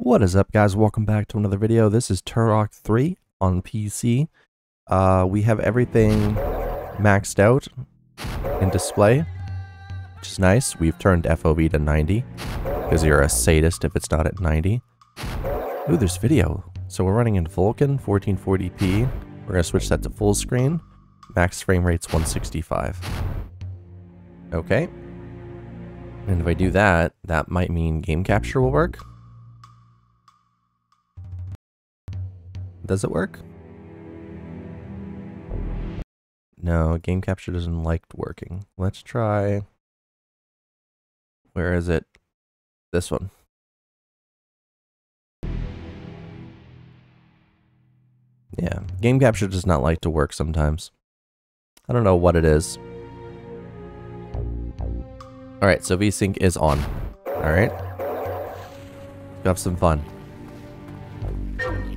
What is up, guys? Welcome back to another video. This is Turok 3 on PC. We have everything maxed out in display, which is nice. We've turned FOV to 90, because you're a sadist if it's not at 90. Ooh, there's video. So we're running in Vulkan, 1440p. We're going to switch that to full screen. Max frame rate's 165. Okay. And if I do that, that might mean Game Capture will work. Does it work? No, Game Capture doesn't like working. Let's try... where is it? This one. Yeah, Game Capture does not like to work sometimes. I don't know what it is. Alright, so V-Sync is on. Alright. Let's have some fun.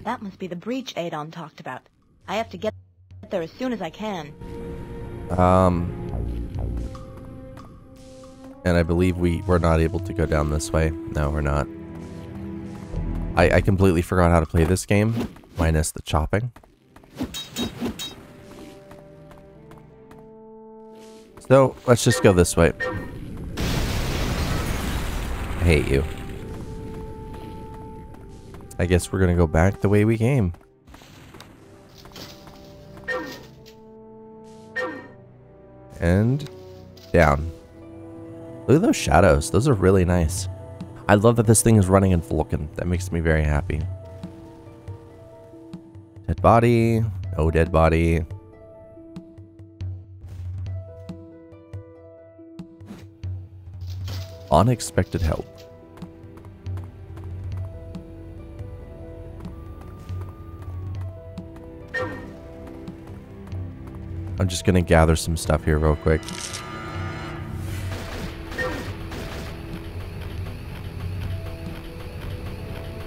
That must be the breach Adon talked about. I have to get there as soon as I can. And I believe we're not able to go down this way. No, we're not. I completely forgot how to play this game. Minus the chopping. So, let's just go this way. I hate you. I guess we're gonna go back the way we came. And down. Look at those shadows. Those are really nice. I love that this thing is running in Vulkan. That makes me very happy. Dead body. No dead body. Unexpected help. I'm just gonna gather some stuff here real quick.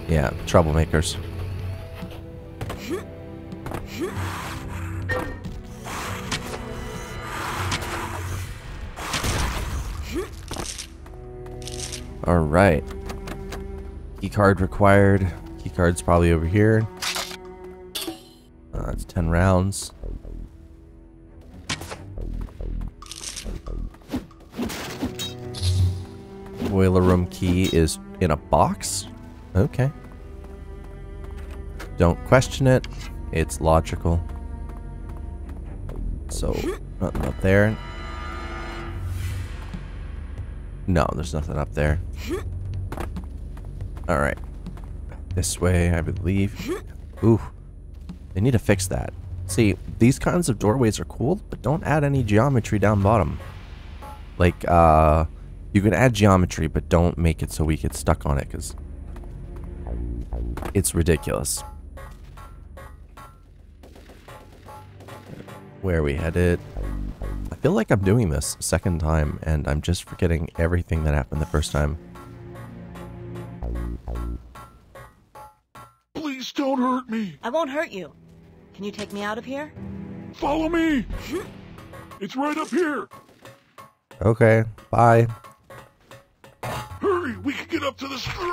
Yeah, troublemakers. Alright. Keycard required. Keycard's probably over here. That's 10 rounds. Boiler room key is in a box? Okay. Don't question it. It's logical. So, nothing up there. No, there's nothing up there. Alright. This way, I believe. Ooh. They need to fix that. See, these kinds of doorways are cool, but don't add any geometry down bottom. Like, you can add geometry, but don't make it so we get stuck on it, because it's ridiculous. Where are we headed? I feel like I'm doing this second time, and I'm just forgetting everything that happened the first time. Please don't hurt me. I won't hurt you. Can you take me out of here? Follow me. It's right up here. Okay, bye. Hurry, we can get up to the street.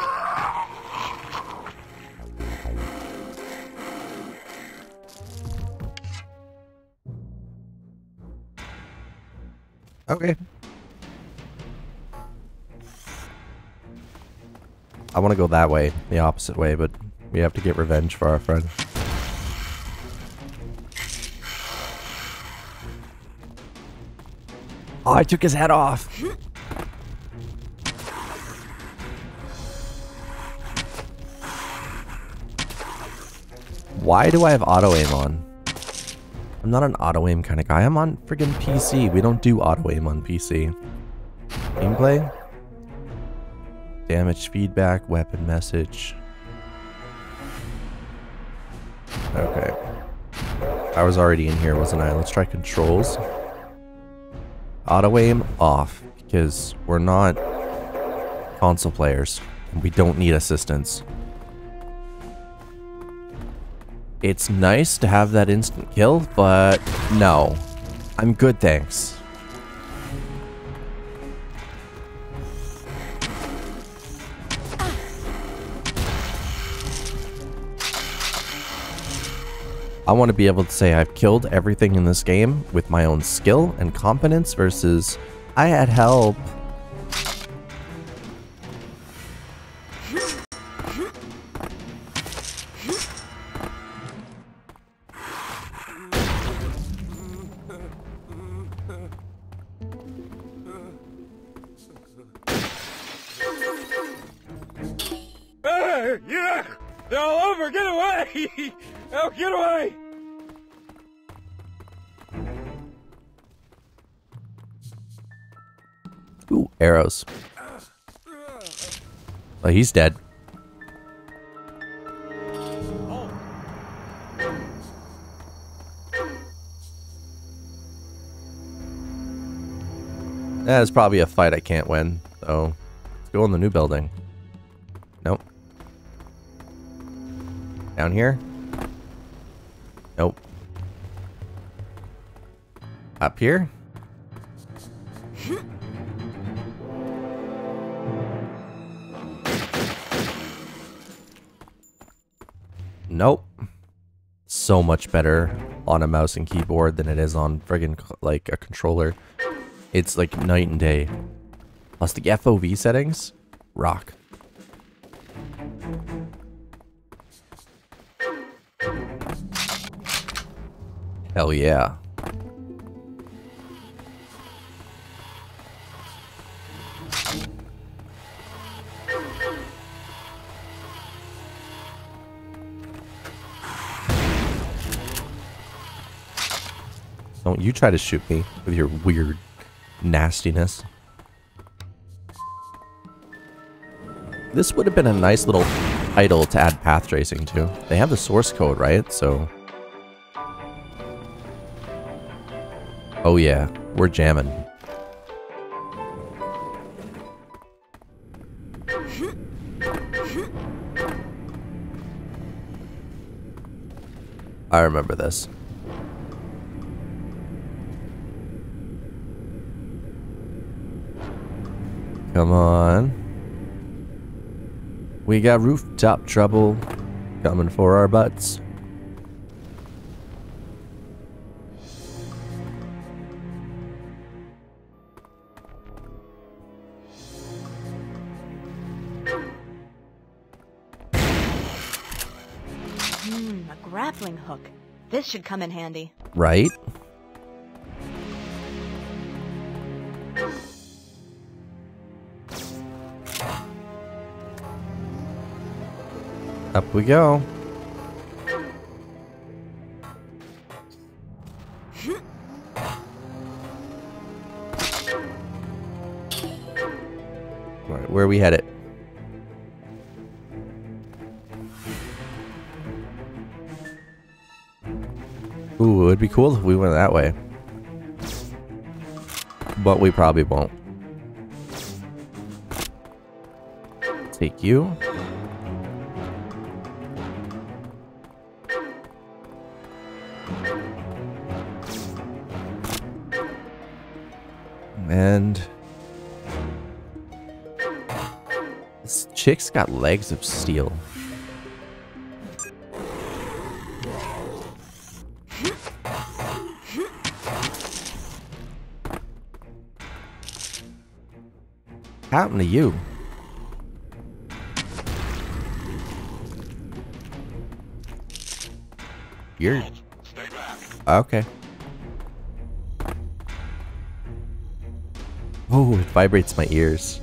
Okay. I want to go that way, the opposite way, but we have to get revenge for our friend. Oh, I took his head off. Why do I have auto-aim on? I'm not an auto-aim kind of guy. I'm on friggin' PC. We don't do auto-aim on PC. Gameplay? Damage feedback, weapon message. Okay. I was already in here, wasn't I? Let's try controls. Auto aim off, because we're not console players and we don't need assistance. It's nice to have that instant kill, but no, I'm good, thanks. I want to be able to say I've killed everything in this game with my own skill and competence versus I had help. Arrows. Well, he's dead. Oh. That's probably a fight I can't win, so let's go in the new building. Nope. Down here? Nope. Up here? Nope. So much better on a mouse and keyboard than it is on friggin' like a controller. It's like night and day. Plus the FOV settings rock. Hell yeah. Don't you try to shoot me with your weird nastiness. This would have been a nice little title to add path tracing to. They have the source code, right? So... oh yeah, we're jamming. I remember this. Come on. We got rooftop trouble coming for our butts. A grappling hook. This should come in handy. Right? Up we go. Alright, where are we headed? Ooh, it would be cool if we went that way. But we probably won't. Take you. And this chick's got legs of steel. What happened to you? You're... stay back. Okay. Oh, it vibrates my ears.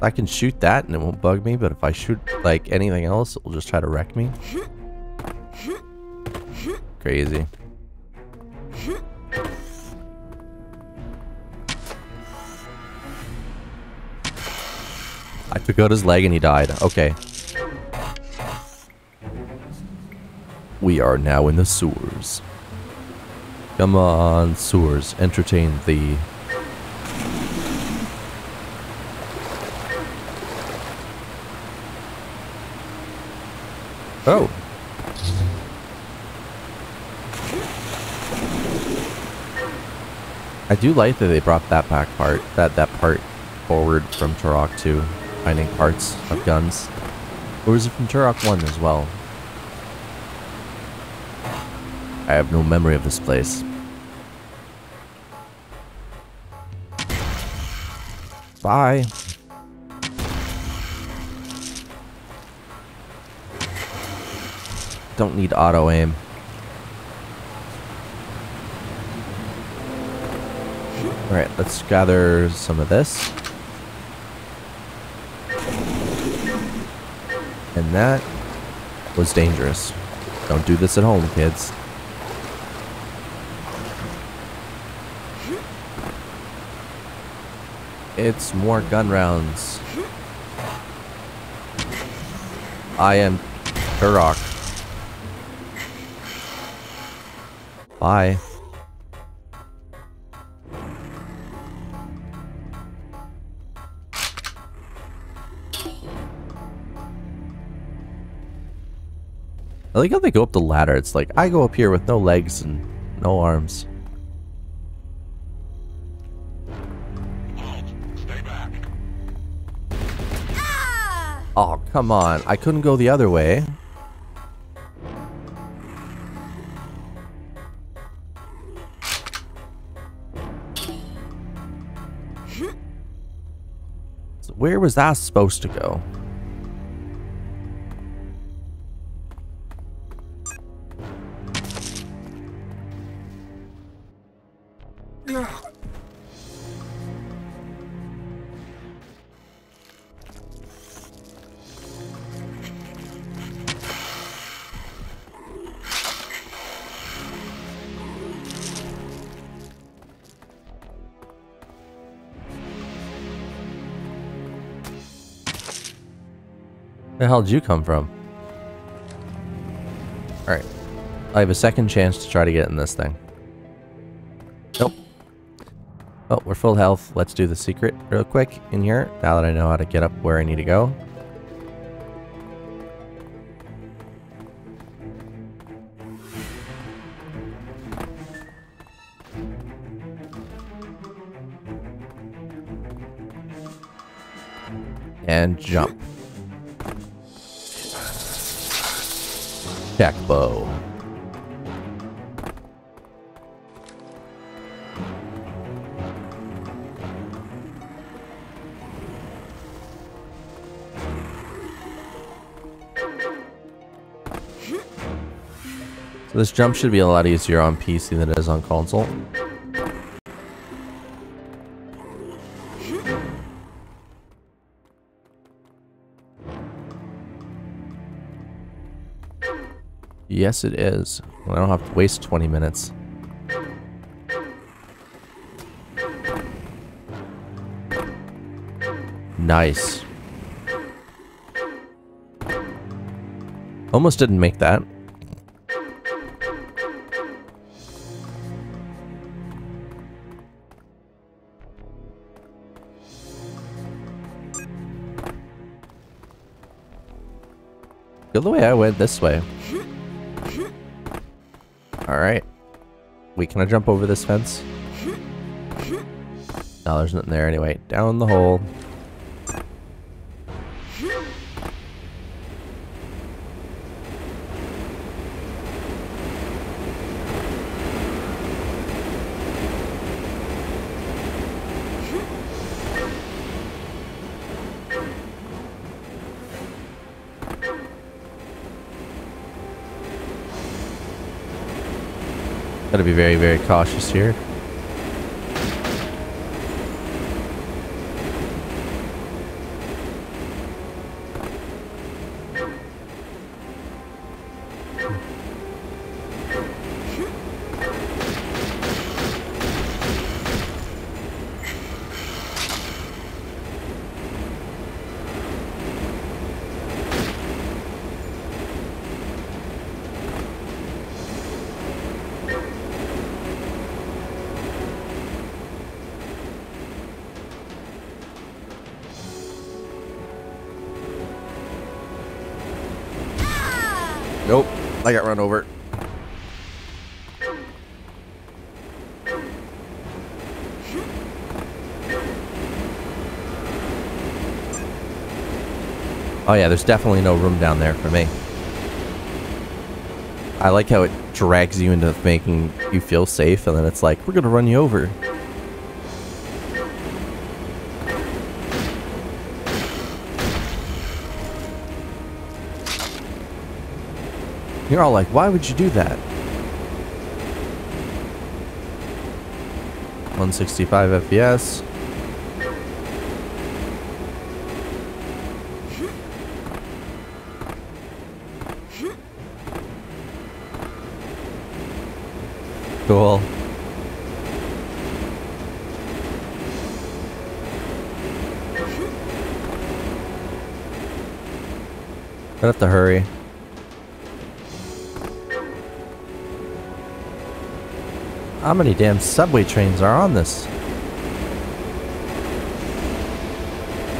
I can shoot that and it won't bug me, but if I shoot like anything else, it'll just try to wreck me. Crazy. I took out his leg and he died. Okay. We are now in the sewers. Come on, sewers, entertain thee. Oh. I do like that they brought that back part, that part forward from Turok 2, finding parts of guns. Or is it from Turok 1 as well? I have no memory of this place. Bye. Don't need auto aim. Alright, let's gather some of this. And that was dangerous. Don't do this at home, kids. It's more gun rounds. I am Turok. Bye. I like how they go up the ladder. It's like, I go up here with no legs and no arms. Oh, come on. I couldn't go the other way. So where was that supposed to go? Where the hell did you come from? Alright. I have a second chance to try to get in this thing. Nope. Oh, we're full health. Let's do the secret real quick in here, now that I know how to get up where I need to go. And jump. Jackbow. So this jump should be a lot easier on PC than it is on console. Yes, it is. Well, I don't have to waste 20 minutes. Nice. Almost didn't make that. The other way I went this way. Alright. Wait, can I jump over this fence? No, there's nothing there anyway. Down the hole. Gotta be very, very cautious here. Nope, I got run over. Oh yeah, there's definitely no room down there for me. I like how it drags you into making you feel safe, and then it's like, we're gonna run you over. You're all like, why would you do that? 165 FPS. Cool. I have to hurry. How many damn subway trains are on this?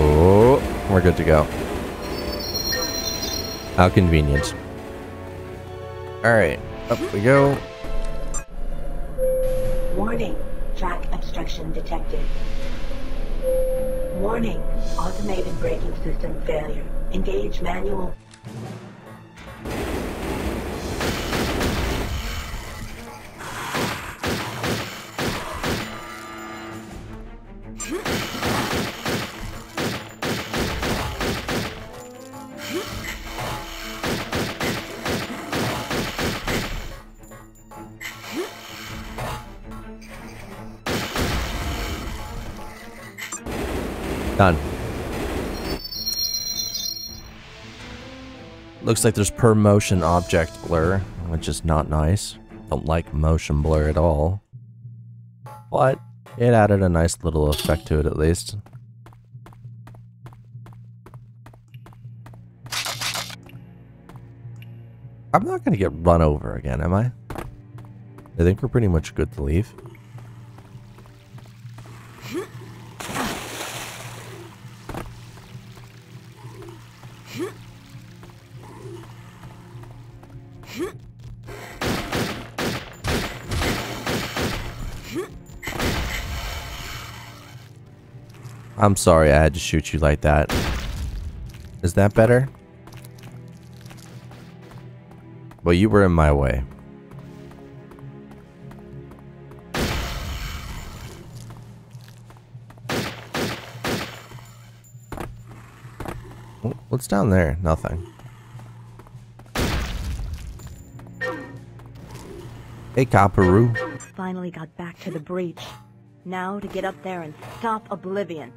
Oh, we're good to go. How convenient. Alright, up we go. Warning, track obstruction detected. Warning, automated braking system failure. Engage manual. Done. Looks like there's per motion object blur, which is not nice. Don't like motion blur at all. But it added a nice little effect to it at least. I'm not gonna get run over again, am I? I think we're pretty much good to leave. I'm sorry I had to shoot you like that. Is that better? Well, you were in my way. What's down there? Nothing. Hey, Copperoo. Finally got back to the breach. Now to get up there and stop Oblivion.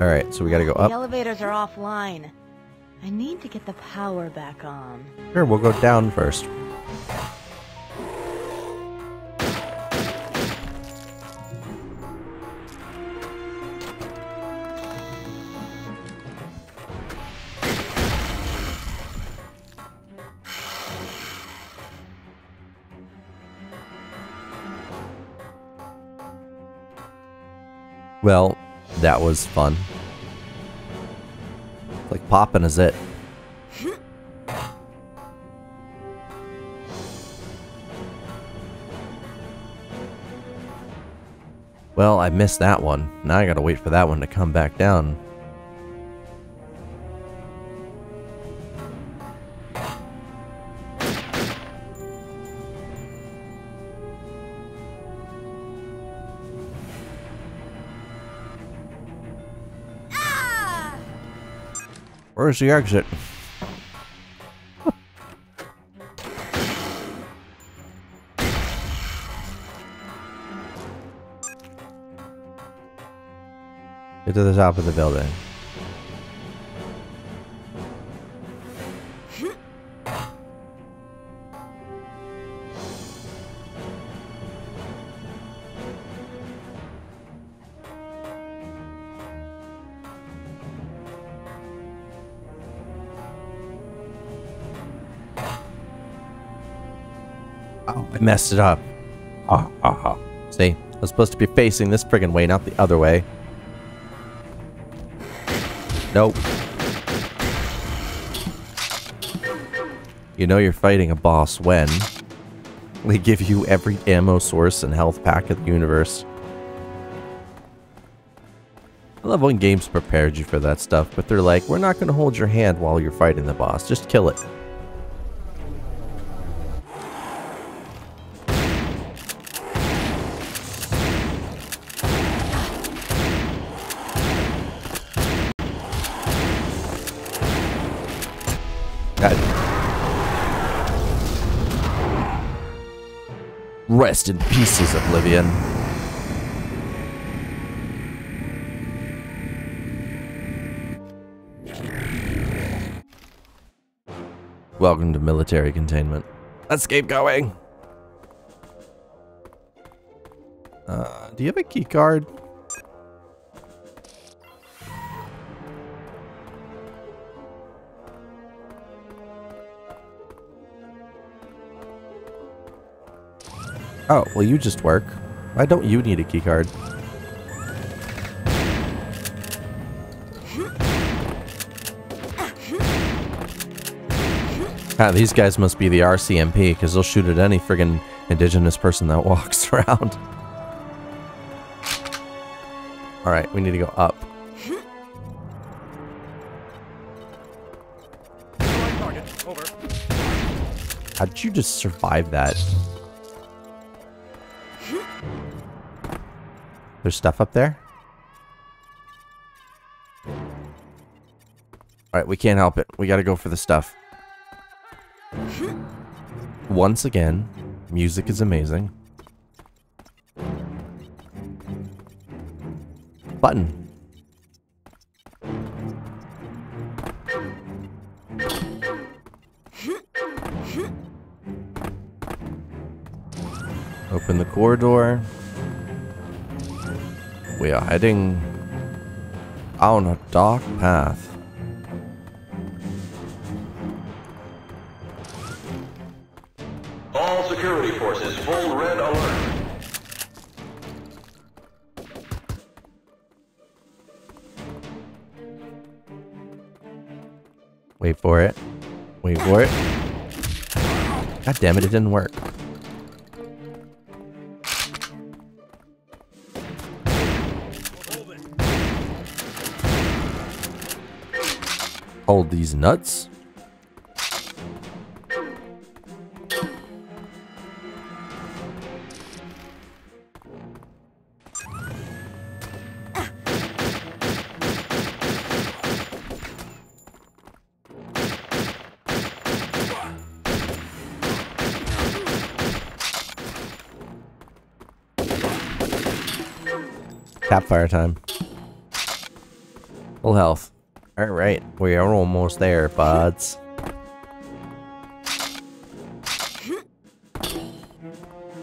All right, so we gotta go up. The elevators are offline. I need to get the power back on. Sure, we'll go down first. Well, that was fun. Like popping is it. Well, I missed that one. Now I gotta wait for that one to come back down. Where's the exit? Get to the top of the building. Messed it up. See, I'm supposed to be facing this friggin' way, not the other way. Nope. You know you're fighting a boss when they give you every ammo source and health pack of the universe. I love when games prepared you for that stuff, but they're like, we're not going to hold your hand while you're fighting the boss. Just kill it. God. Rest in pieces, Oblivion. Welcome to military containment. Let's keep going. Do you have a key card? Oh, well, you just work. Why don't you need a key card? God, these guys must be the RCMP, because they'll shoot at any friggin' indigenous person that walks around. Alright, we need to go up. How'd you just survive that? There's stuff up there? Alright, we can't help it. We gotta go for the stuff. Once again, music is amazing. Button. Open the corridor. We are heading on a dark path. Wait for it. Wait for it. God damn it, it didn't work. Hold these nuts. Fire time. Full health. Alright, we are almost there, buds.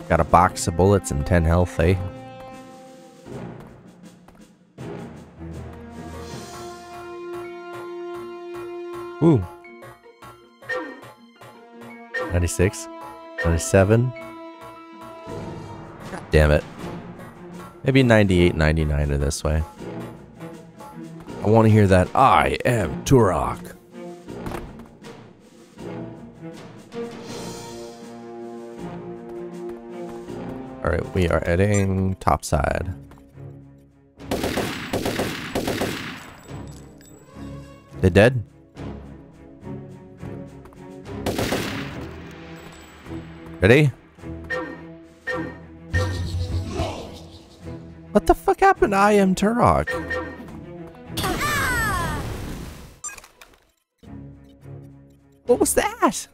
Got a box of bullets and 10 health, eh? Ooh. 96. 97. God damn it. Maybe 98, 99 are this way. I want to hear that I am Turok. Alright, we are heading topside. They dead? Ready? What the fuck happened? I am Turok. Ah! What was that?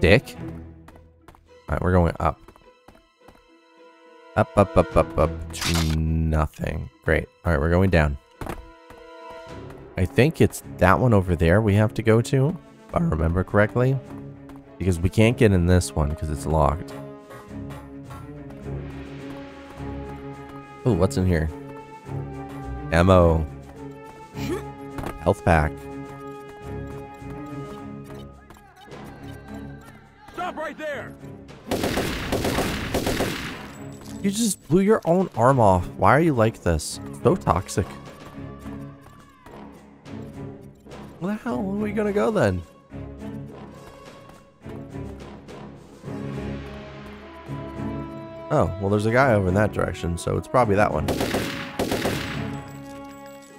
Dick? Alright, we're going up. Up, up, up, up, up to nothing. Great. Alright, we're going down. I think it's that one over there we have to go to, if I remember correctly. Because we can't get in this one because it's locked. Oh, what's in here? Ammo. Health pack. Stop right there. You just blew your own arm off. Why are you like this? So toxic. Where the hell are we gonna go then? Oh, well there's a guy over in that direction, so it's probably that one.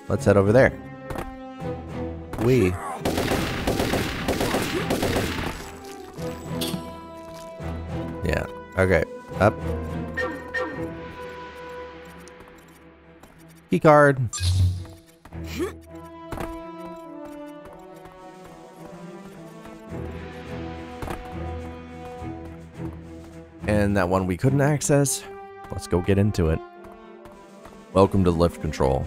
Let's head over there. We. Yeah. Okay. Up. Key card. And that one we couldn't access. Let's go get into it. Welcome to lift control.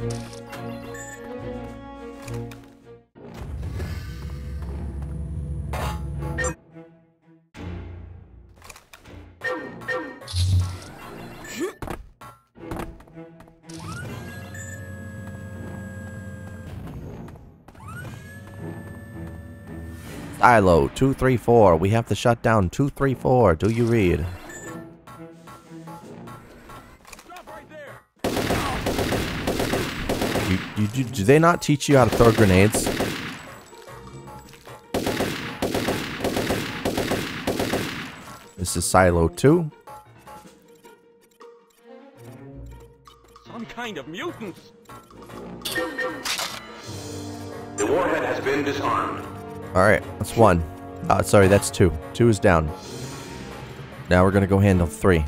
Silo 234. We have to shut down 234. Do you read? Do they not teach you how to throw grenades? This is Silo 2. Some kind of mutants. The warhead has been disarmed. Alright, that's one. Sorry, that's two. Two is down. Now we're gonna go handle three.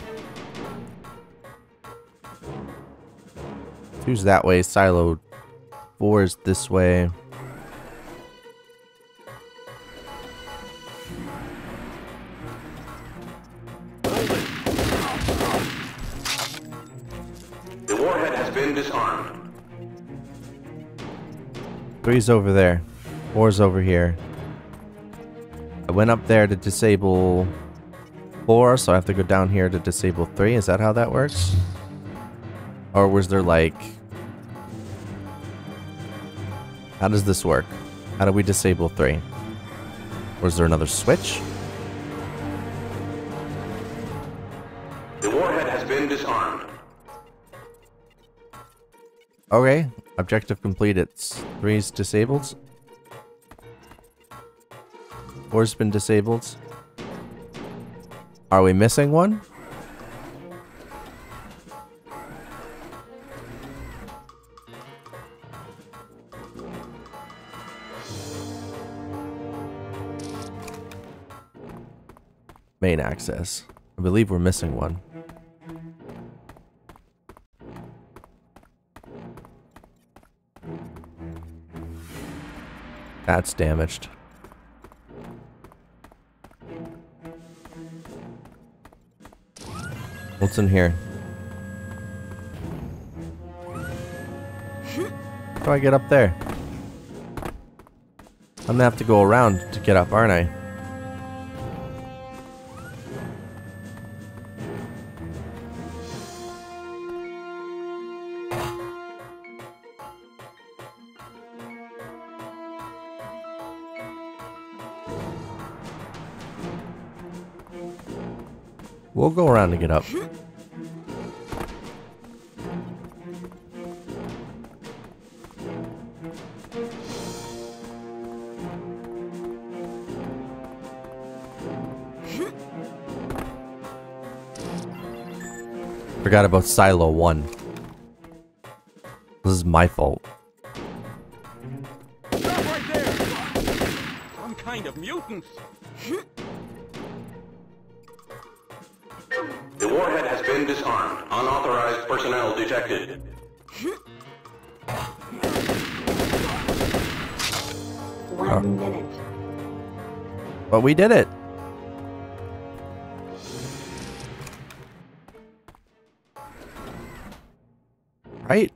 Two's that way, Silo 4 is this way. The warhead has been disarmed. 3's over there. 4's over here. I went up there to disable 4, so I have to go down here to disable 3. Is that how that works? Or was there like... How does this work? How do we disable 3? Was there another switch? The warhead has been disarmed. Okay, objective completed. 3's disabled. 4's been disabled. Are we missing one? Main access. I believe we're missing one. That's damaged. What's in here? How do I get up there? I'm gonna have to go around to get up, aren't I? We'll go around to get up. Forgot about Silo 1. This is my fault. Stop right there! Some kind of mutants! The warhead has been disarmed. Unauthorized personnel detected. One minute. But we did it! Right?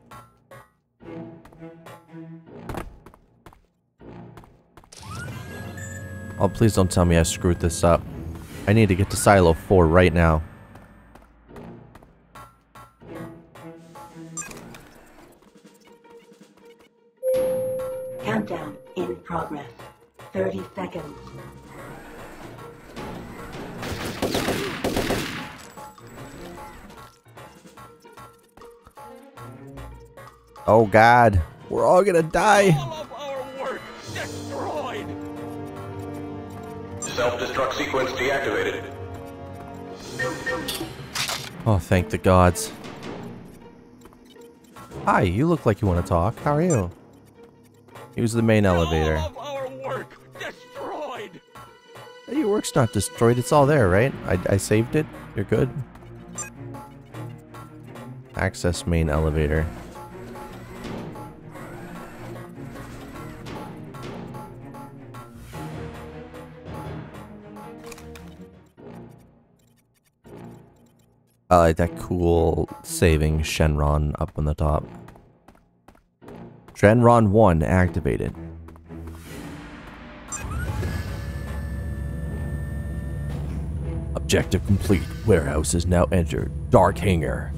Oh, please don't tell me I screwed this up. I need to get to Silo 4 right now. Oh God, we're all gonna die. All of our work destroyed. Self-destruct sequence deactivated. Oh, thank the gods. Hi, you look like you want to talk. How are you? Use the main elevator. All of our work destroyed. Hey, your work's not destroyed. It's all there, right? I saved it. You're good. Access main elevator. I like that cool saving Shenron up on the top. Shenron 1 activated. Objective complete. Warehouse is now entered. Dark hangar.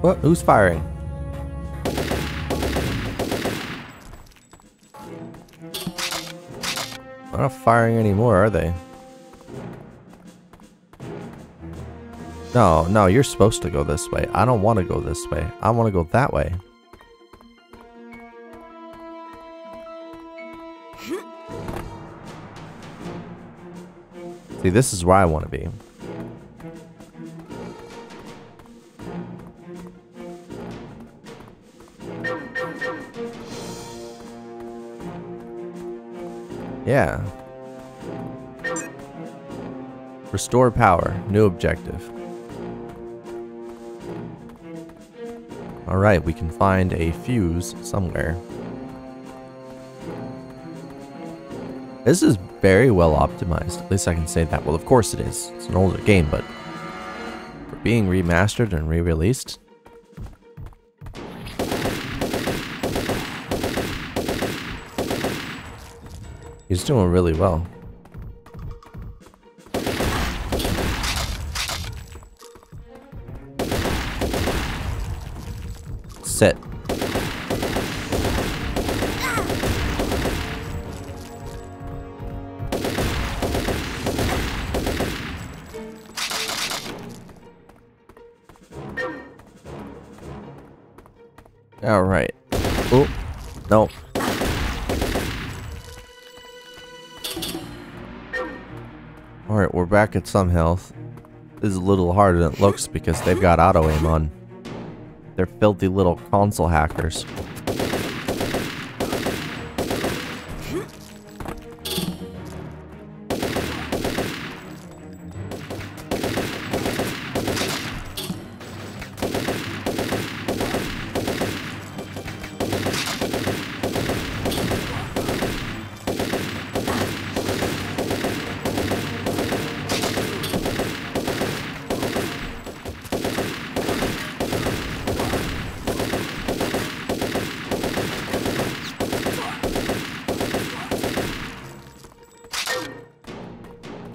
What? Who's firing? They're not firing anymore, are they? No, no, you're supposed to go this way. I don't want to go this way. I want to go that way. See, this is where I want to be. Yeah. Restore power. New objective. Alright, we can find a fuse somewhere. This is very well optimized. At least I can say that. Well, of course it is. It's an older game, but for being remastered and re-released. He's doing really well. Set. All right. Oh, no. All right, we're back at some health. This is a little harder than it looks because they've got auto aim on. They're filthy little console hackers.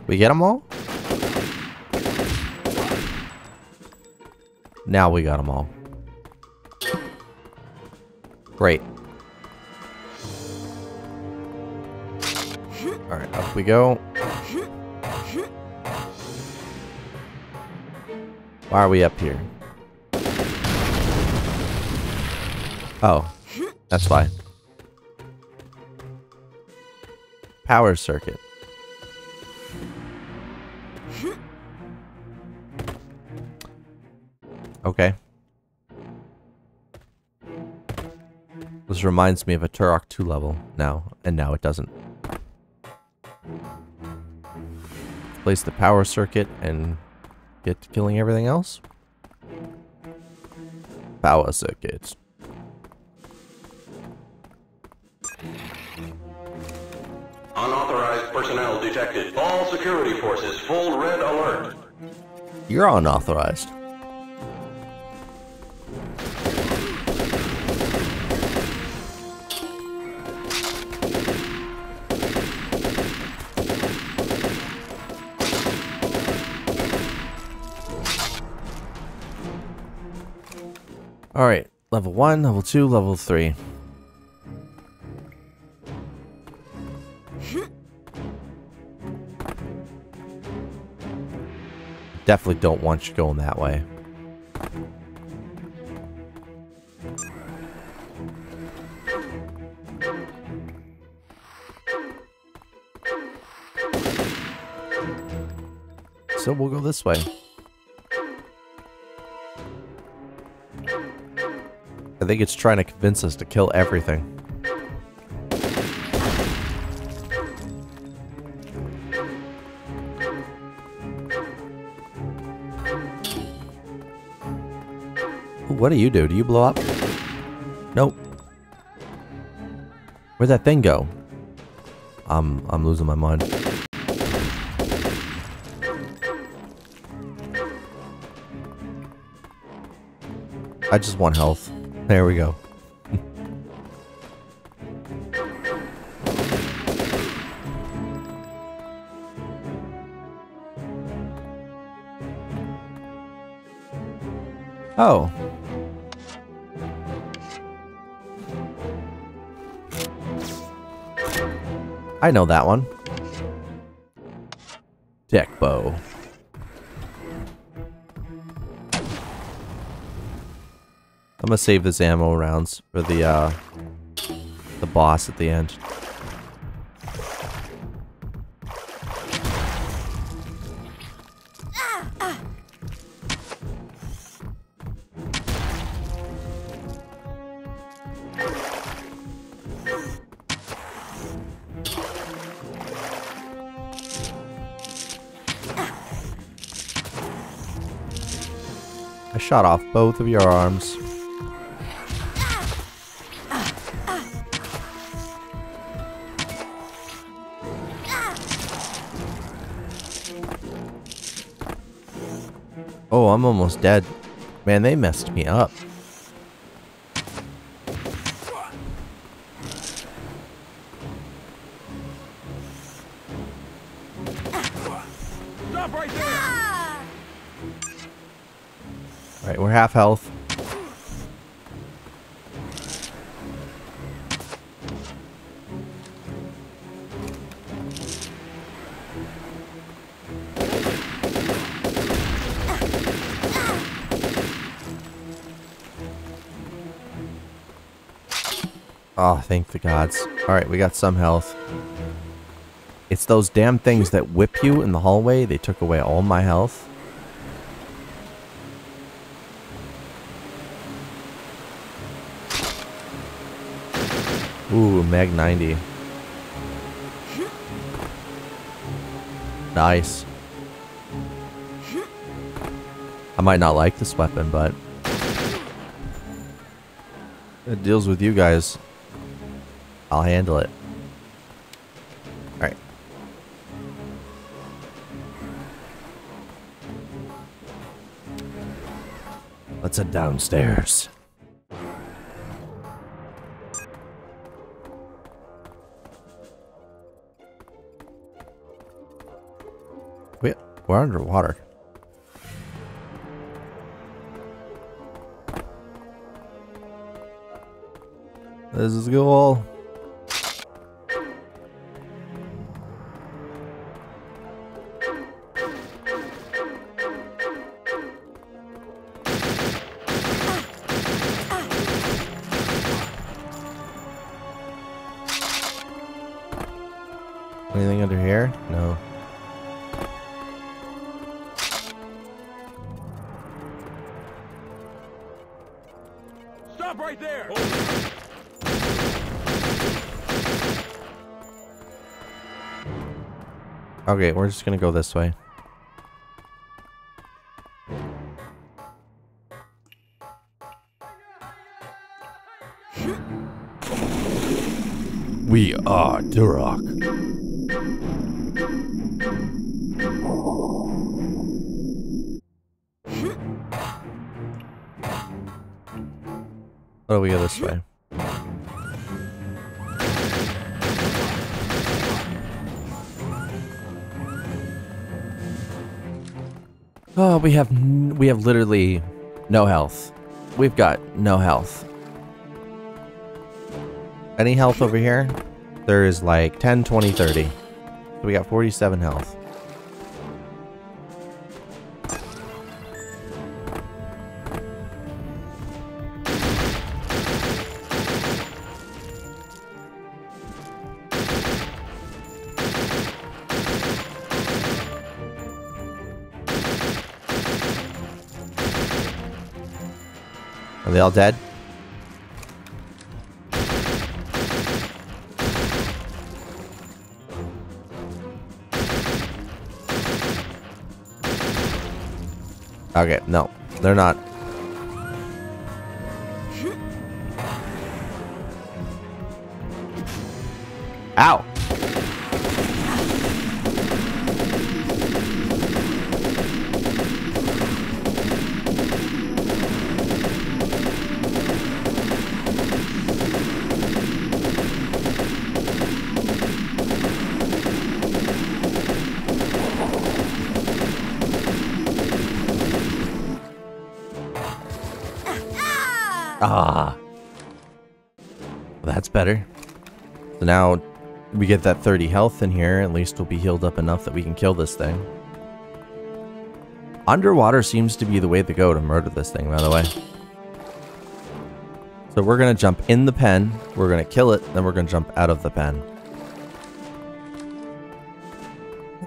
We get them all? Now we got them all. Great. Alright, up we go. Why are we up here? Oh, that's why. Power circuit. Okay. This reminds me of a Turok 2 level now, and now it doesn't. Place the power circuit and get to killing everything else. Power circuits. Unauthorized personnel detected. All security forces full red alert. You're unauthorized. Alright, level 1, level 2, level 3. Definitely don't want you going that way. so we'll go this way. I think it's trying to convince us to kill everything. What do you do? Do you blow up? Nope. Where'd that thing go? I'm losing my mind. I just want health. There we go. Oh. I know that one. Deckbow. I'm gonna save this ammo rounds for the boss at the end. I shot off both of your arms. Oh, I'm almost dead. Man, they messed me up. Stop right there. All right, we're half health. Oh, thank the gods. Alright, we got some health. It's those damn things that whip you in the hallway. They took away all my health. Ooh, Mag 90. Nice. I might not like this weapon, but it deals with you guys. I'll handle it. Alright. Let's head downstairs. We're underwater. This is cool. Anything under here? No. Stop right there. Oh. Okay, we're just gonna go this way. We are Turok. Why don't we go this way? Oh, we have literally no health. We've got no health. Any health over here? There is like 10, 20, 30. So we got 47 health. Are they all dead? Okay, no, they're not. Ow! Ah, well, that's better. So now we get that 30 health in here. At least we'll be healed up enough that we can kill this thing. Underwater seems to be the way to go to murder this thing, by the way. So we're going to jump in the pen. We're going to kill it. Then we're going to jump out of the pen.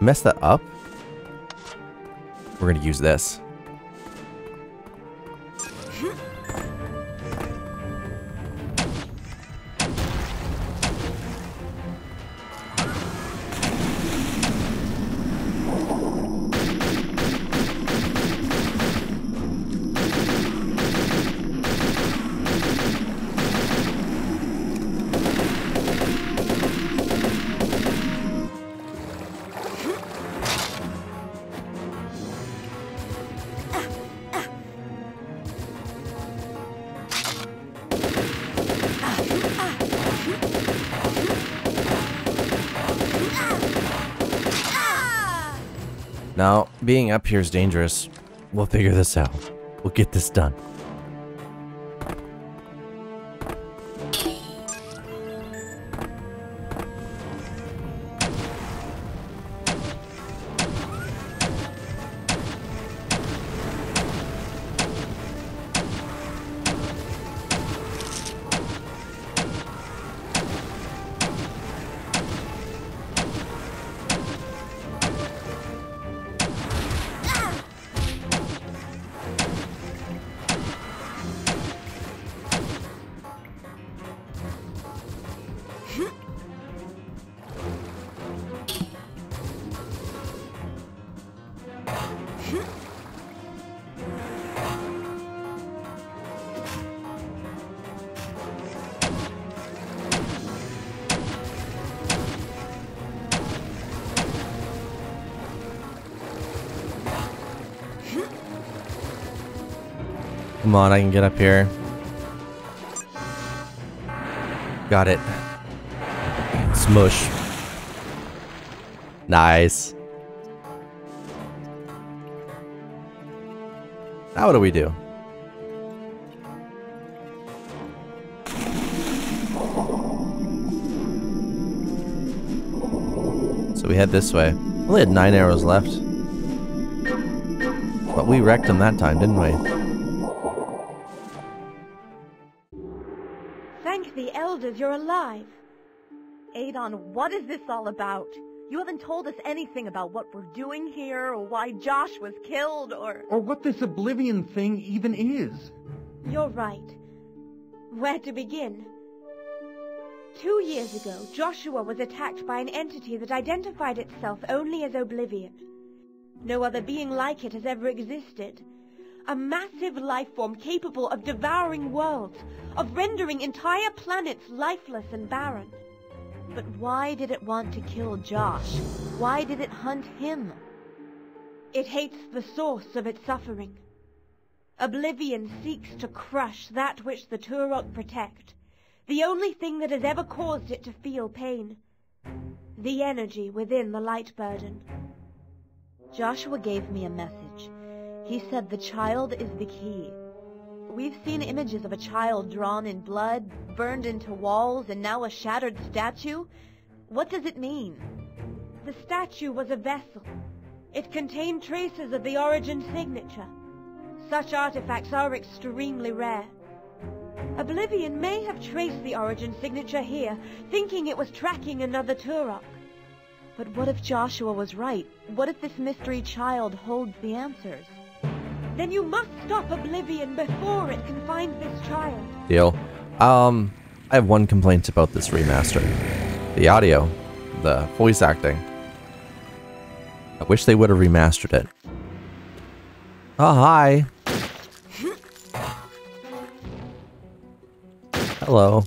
Mess that up. We're going to use this. Now, being up here is dangerous. We'll figure this out. We'll get this done. Come on, I can get up here. Got it. Smush. Nice. Now what do we do? So we head this way. Only had 9 arrows left. But we wrecked them that time, didn't we? You're alive. Adon, what is this all about? You haven't told us anything about what we're doing here, or why Josh was killed, or what this Oblivion thing even is. You're right. Where to begin? 2 years ago, Joshua was attacked by an entity that identified itself only as Oblivion. No other being like it has ever existed. A massive life form capable of devouring worlds, of rendering entire planets lifeless and barren. But why did it want to kill Josh? Why did it hunt him? It hates the source of its suffering. Oblivion seeks to crush that which the Turok protect, the only thing that has ever caused it to feel pain, the energy within the light burden. Joshua gave me a message. He said the child is the key. We've seen images of a child drawn in blood, burned into walls, and now a shattered statue. What does it mean? The statue was a vessel. It contained traces of the origin signature. Such artifacts are extremely rare. Oblivion may have traced the origin signature here, thinking it was tracking another Turok. But what if Joshua was right? What if this mystery child holds the answers? Then you must stop oblivion before it can find this child. Deal. I have one complaint about this remaster. The audio, the voice acting. I wish they would have remastered it. Oh, hi. Hello.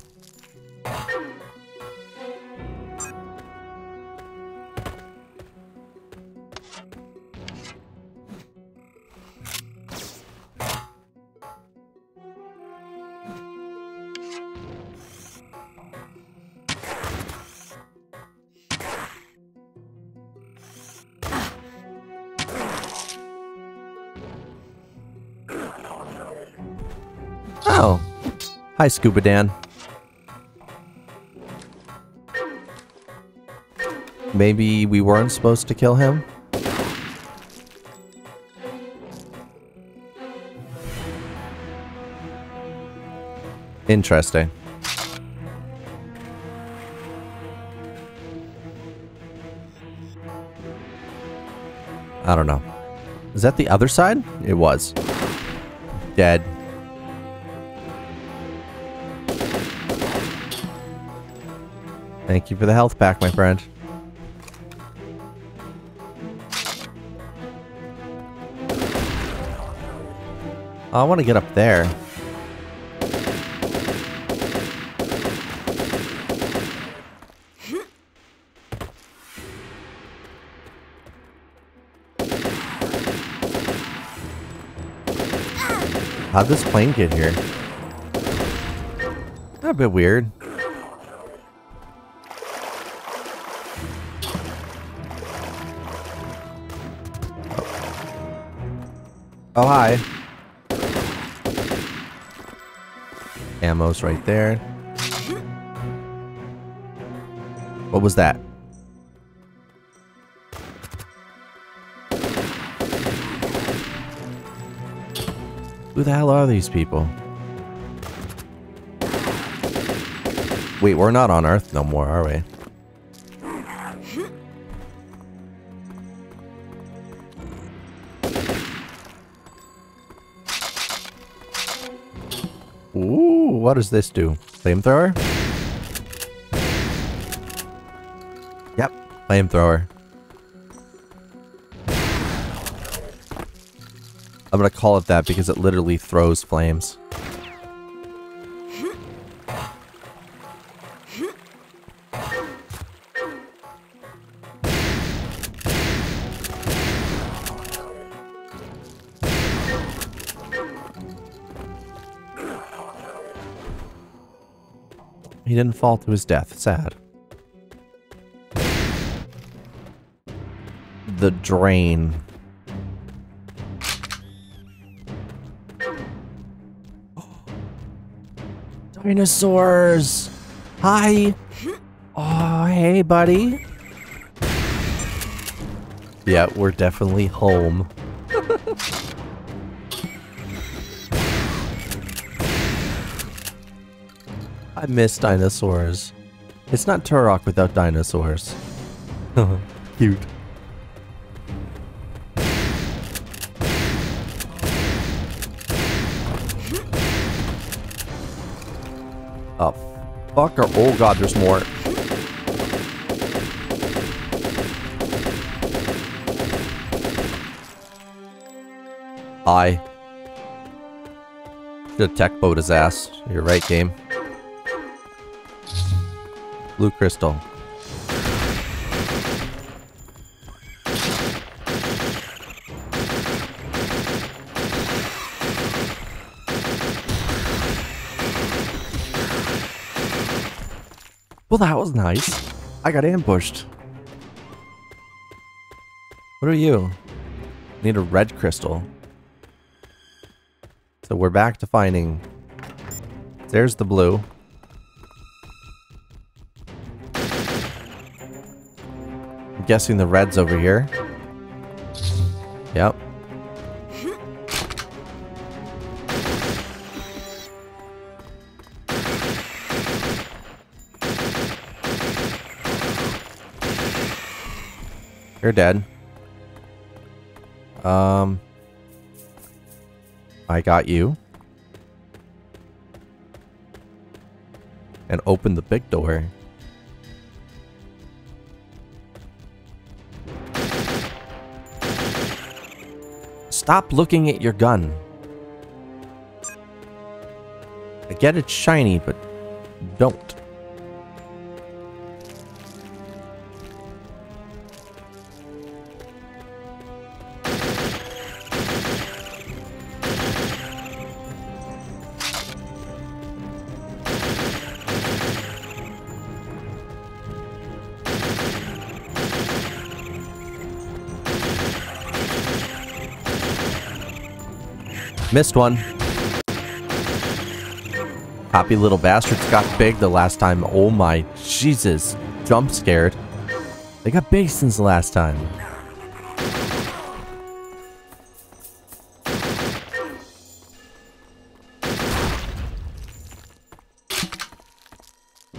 Hi, Scuba Dan. Maybe we weren't supposed to kill him? Interesting. I don't know. Is that the other side? It was. Dead. Thank you for the health pack, my friend. Oh, I want to get up there. How'd this plane get here? A bit weird. Oh, hi. Ammo's right there. What was that? Who the hell are these people? Wait, we're not on Earth no more, are we? What does this do? Flamethrower? Yep, flamethrower. I'm gonna call it that because it literally throws flames. He didn't fall to his death. Sad. The drain. Dinosaurs! Hi! Oh, hey, buddy. Yeah, we're definitely home. I miss dinosaurs. It's not Turok without dinosaurs. Cute. Oh, fuck. Or oh god, there's more. Hi. The tech boat is ass. You're right, game. Blue crystal. Well, that was nice. I got ambushed. What are you? I need a red crystal. So we're back to finding. There's the blue. I'm guessing the red's over here. Yep. You're dead. I got you. And open the big door. Stop looking at your gun. I get it's shiny, but don't. Missed one. Happy little bastards got big the last time. Oh my Jesus. Jump scared. They got big since the last time.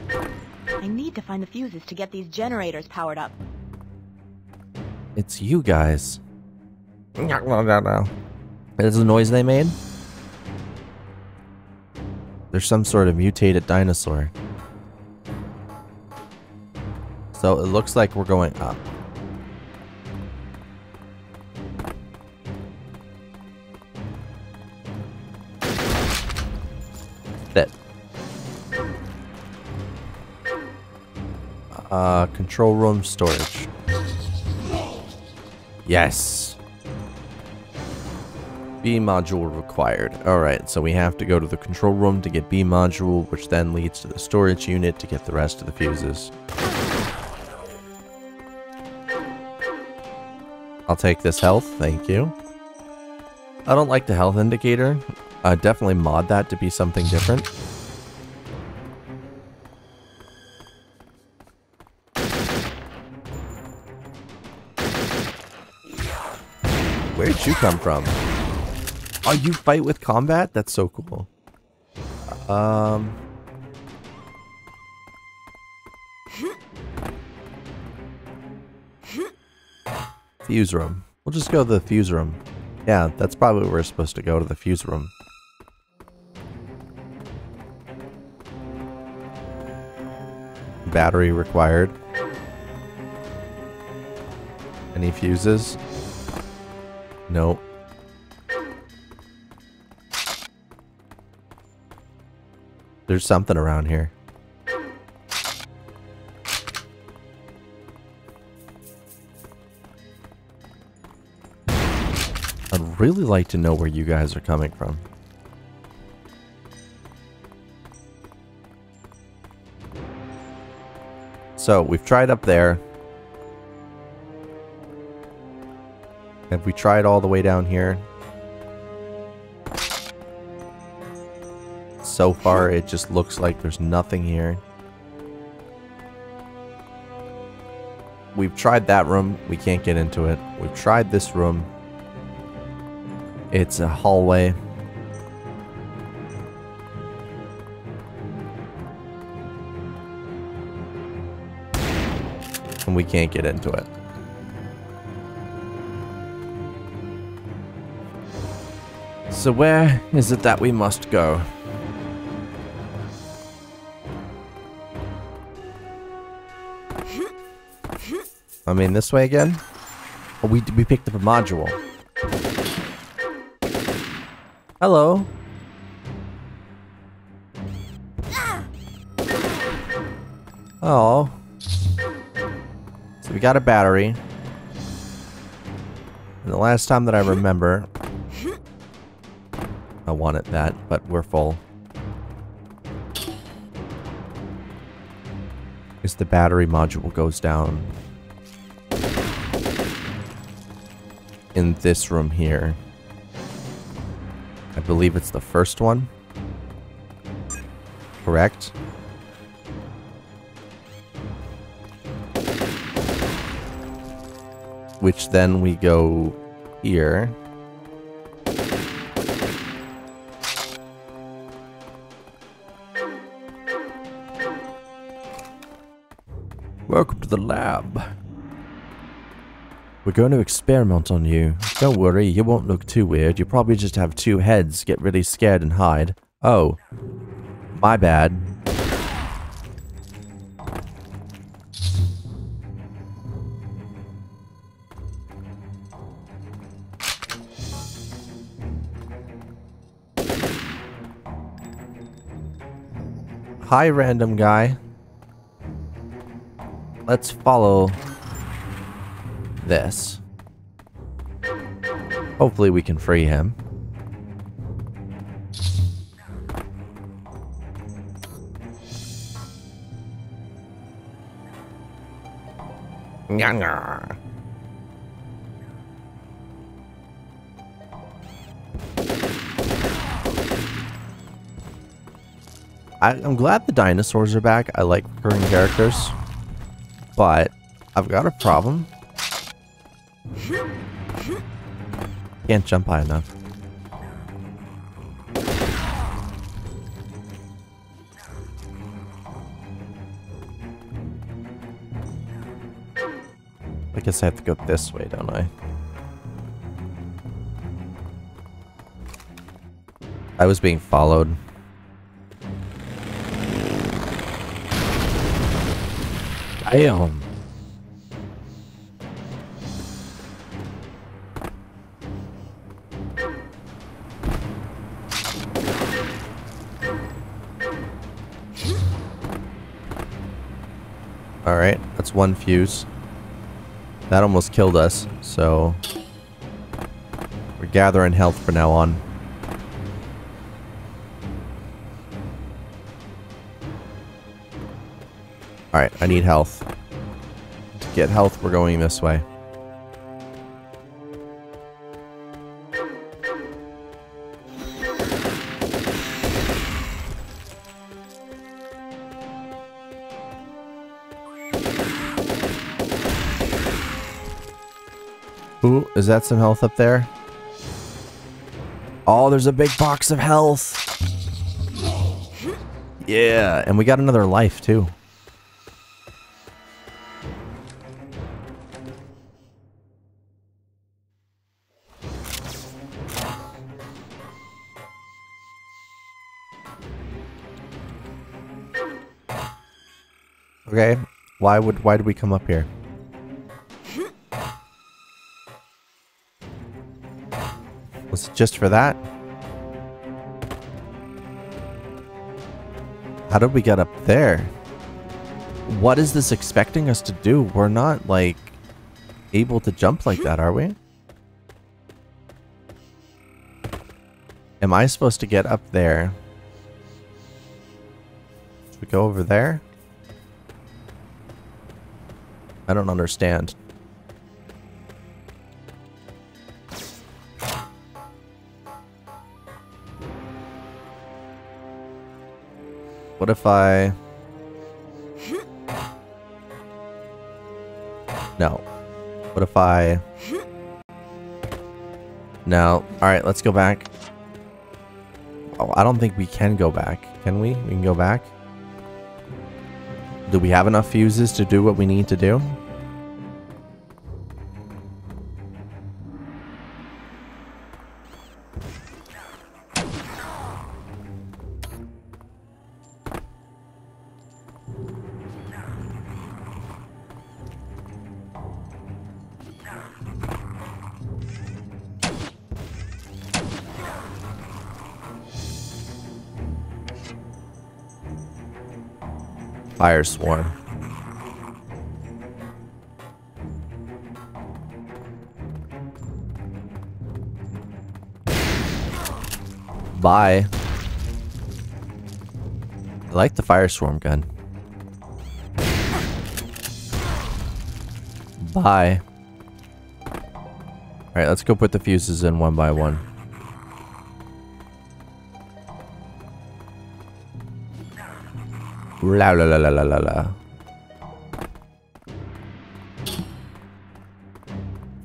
I need to find the fuses to get these generators powered up. It's you guys. No. Is the noise they made? There's some sort of mutated dinosaur. So it looks like we're going up. That. Control room storage. Yes. B module required. Alright, so we have to go to the control room to get B module, which then leads to the storage unit to get the rest of the fuses. I'll take this health, thank you. I don't like the health indicator. I definitely mod that to be something different. Where'd you come from? Oh, you fight with combat? That's so cool. Fuse room. We'll just go to the fuse room. Yeah, that's probably where we're supposed to go, to the fuse room. Battery required. Any fuses? Nope. There's something around here. I'd really like to know where you guys are coming from. So, we've tried up there. Have we tried all the way down here? So far, it just looks like there's nothing here. We've tried that room. We can't get into it. We've tried this room. It's a hallway. And we can't get into it. So where is it that we must go? I mean, this way again? Oh, we picked up a module. Hello. Oh. So we got a battery. And the last time that I remember, I wanted that, but we're full. Is the battery module goes down. In this room here. I believe it's the first one. Correct? Which then we go here. Welcome to the lab. We're going to experiment on you. Don't worry, you won't look too weird. You'll probably just have two heads, get really scared and hide. Oh. My bad. Hi, random guy. Let's follow this. Hopefully we can free him. Nyanga. I'm glad the dinosaurs are back. I like recurring characters. But I've got a problem. Can't jump high enough. I guess I have to go this way, don't I? I was being followed. Damn. Alright, that's one fuse. That almost killed us, so we're gathering health from now on. Alright, I need health. To get health, we're going this way. Ooh, is that some health up there? Oh, there's a big box of health! Yeah, and we got another life, too. Okay, why did we come up here? Was it just for that? How did we get up there? What is this expecting us to do? We're not, like, able to jump like that, are we? Am I supposed to get up there? Should we go over there? I don't understand. What if I... No. What if I... No. Alright, let's go back. Oh, I don't think we can go back. Can we? We can go back? Do we have enough fuses to do what we need to do? Fire swarm. Bye. I like the fire swarm gun. Bye. Alright, let's go put the fuses in one by one. La la la la la la la.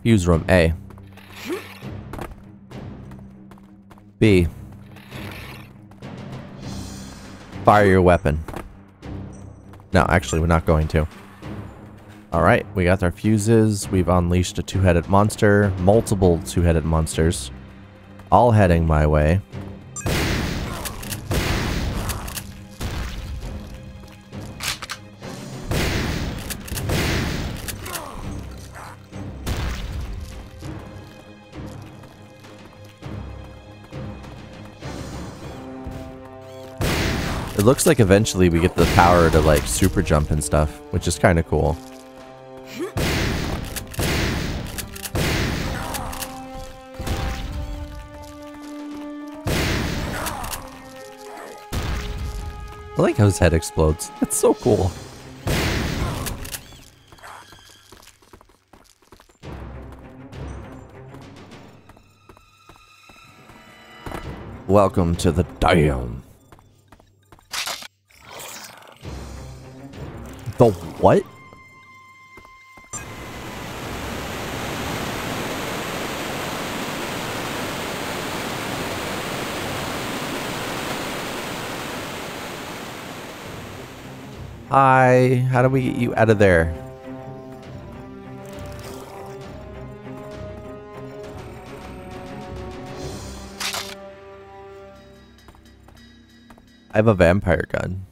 Fuse room A. B. Fire your weapon. No, actually, we're not going to. Alright, we got our fuses, we've unleashed a two-headed monster, multiple two-headed monsters, all heading my way. It looks like eventually we get the power to like super jump and stuff, which is kind of cool. I like how his head explodes. That's so cool. Welcome to the dam. The what? Hi, how do we get you out of there? I have a vampire gun.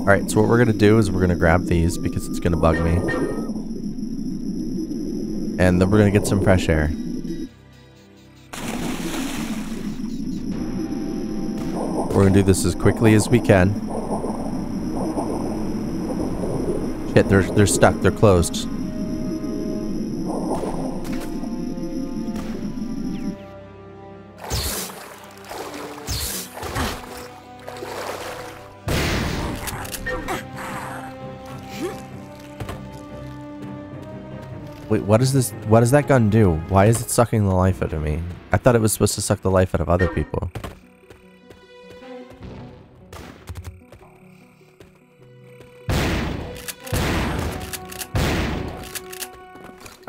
Alright, so what we're gonna do is we're gonna grab these because it's gonna bug me. And then we're gonna get some fresh air. We're gonna do this as quickly as we can. Shit, they're stuck, they're closed. Wait, what is this? What does that gun do? Why is it sucking the life out of me? I thought it was supposed to suck the life out of other people.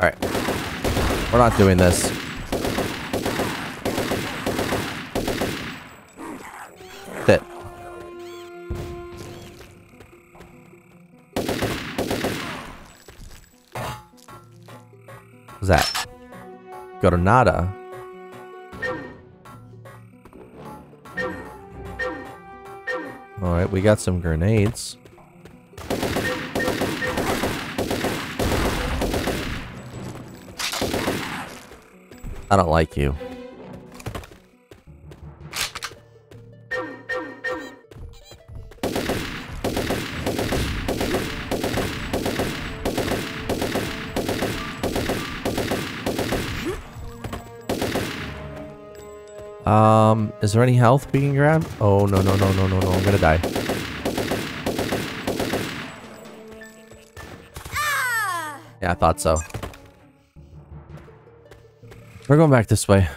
Alright. We're not doing this. Fit. What's that? Granada. Alright, we got some grenades. I don't like you. Is there any health we can grab? Oh, no, no, no, no, no, no. I'm gonna die. Yeah, I thought so. We're going back this way.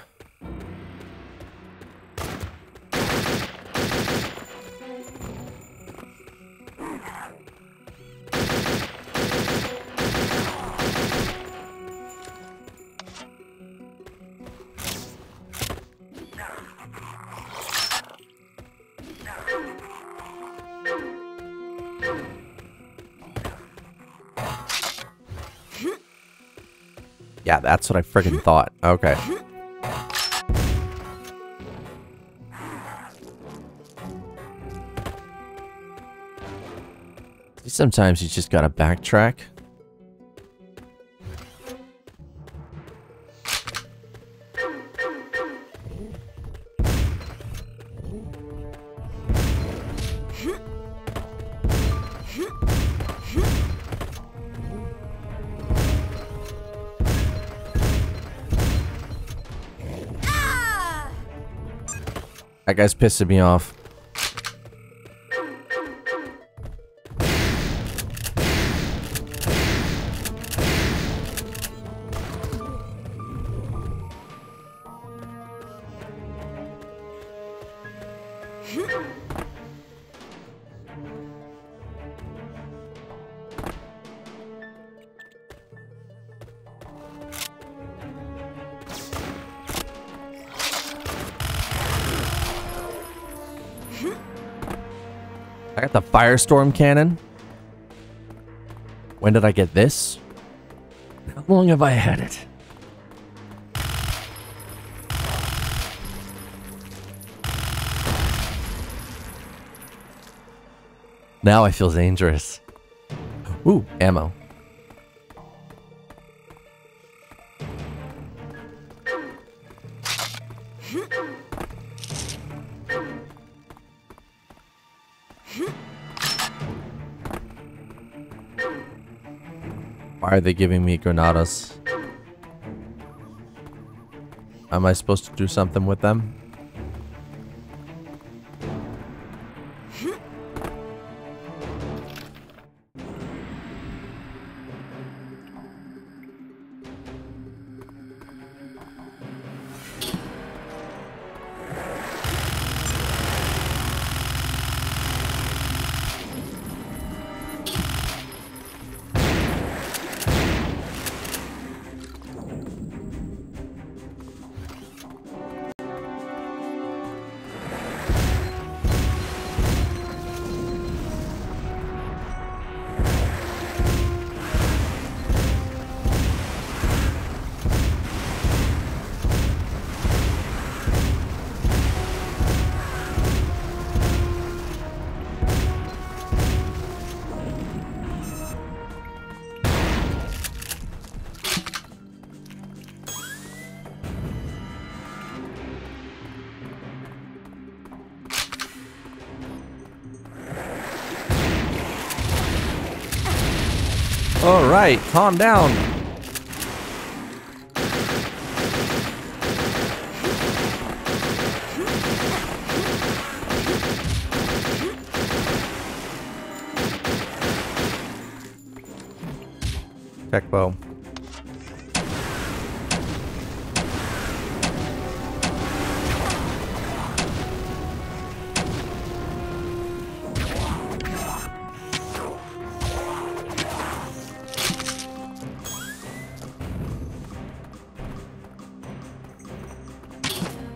Yeah, that's what I freaking thought. Okay. Sometimes you just gotta backtrack. That guy's pissing me off. I got the firestorm cannon. When did I get this? How long have I had it? Now I feel dangerous. Ooh, ammo. Why are they giving me granadas? Am I supposed to do something with them? Alright, calm down. Jackbow.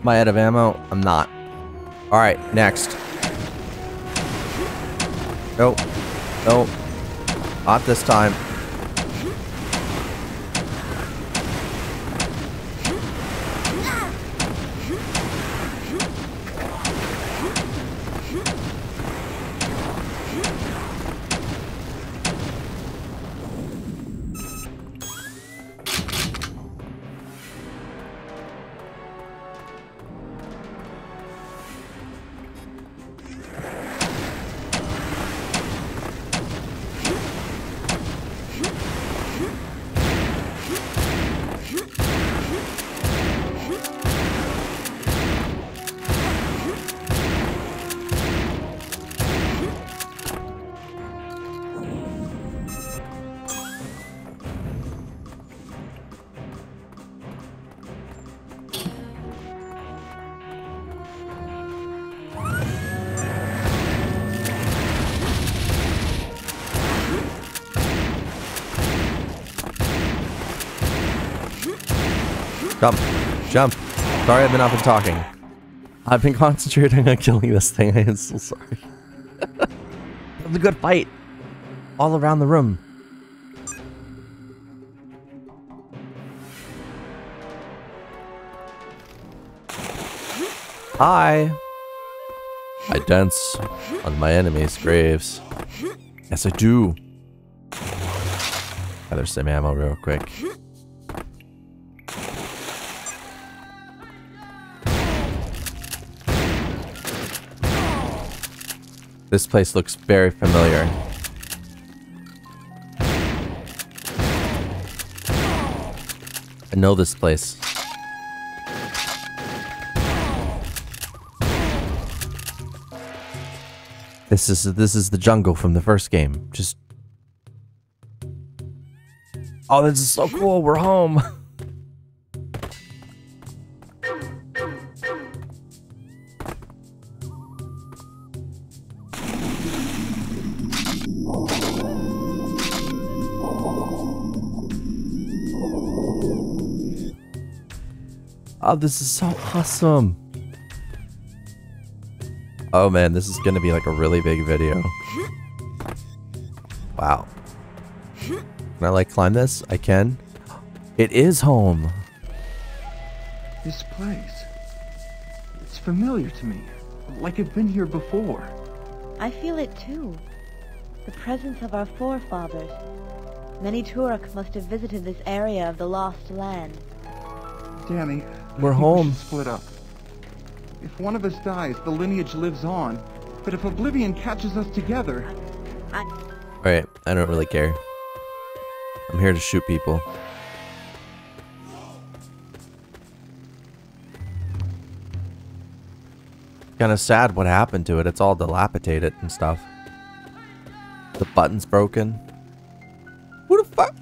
Am I out of ammo? I'm not. Alright, next. Nope. Nope. Not this time. Jump. Jump. Sorry I've not been talking. I've been concentrating on killing this thing. I am so sorry. It was a good fight. All around the room. Hi. I dance on my enemies' graves. Yes, I do. Gather some ammo real quick. This place looks very familiar. I know this place. This is the jungle from the first game. Just... oh, this is so cool. We're home. Oh, this is so awesome. Oh man, this is gonna be like a really big video. Wow. Can I like climb this? I can. It is home. This place. It's familiar to me. Like I've been here before. I feel it too. The presence of our forefathers. Many Turok must have visited this area of the lost land. Danny, we're home. We should split up. If one of us dies, the lineage lives on. But if Oblivion catches us together... Alright, I don't really care. I'm here to shoot people. Kinda sad what happened to it. It's all dilapidated and stuff. The button's broken. Who the fuck?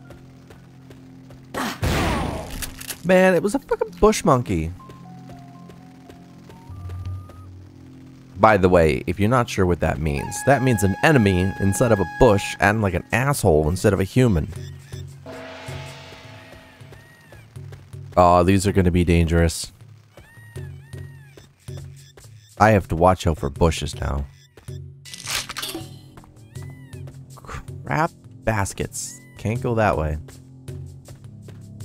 Man, it was a fucking bush monkey. By the way, if you're not sure what that means an enemy instead of a bush and like an asshole instead of a human. Oh, these are gonna be dangerous. I have to watch out for bushes now. Crap baskets. Can't go that way.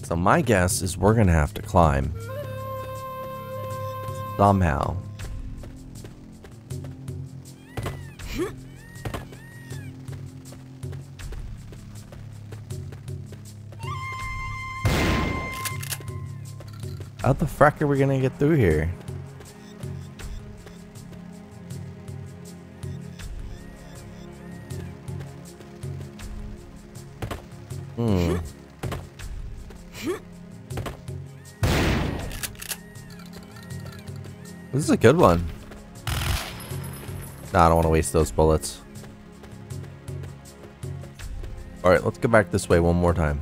So my guess is we're gonna have to climb. Somehow. How the frack are we gonna get through here? Hmm. This is a good one. Nah, I don't want to waste those bullets. Alright, let's go back this way one more time.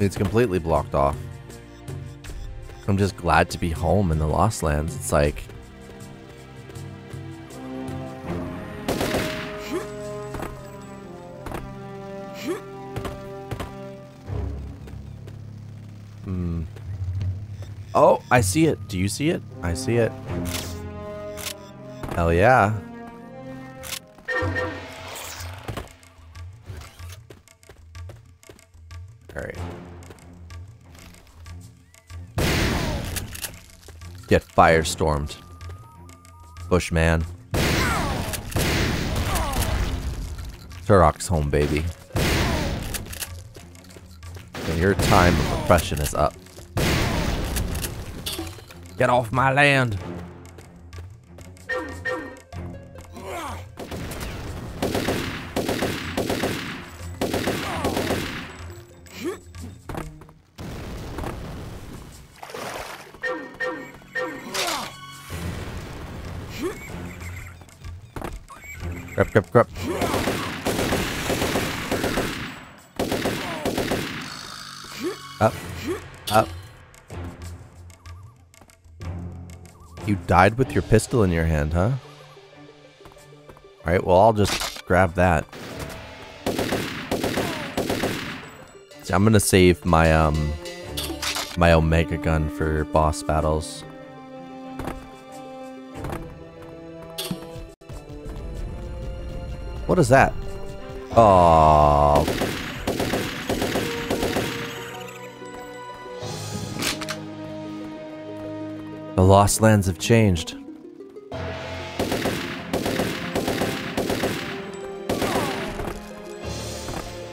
It's completely blocked off. I'm just glad to be home in the Lost Lands. It's like... Oh, I see it. Do you see it? I see it. Hell yeah. Alright. Get firestormed. Bushman. Turok's home, baby. And your time of oppression is up. Get off my land! Crap, crap, crap. Up, up. You died with your pistol in your hand, huh? Alright, well, I'll just grab that. See, I'm gonna save my, my Omega gun for boss battles. What is that? Oh. The Lost Lands have changed.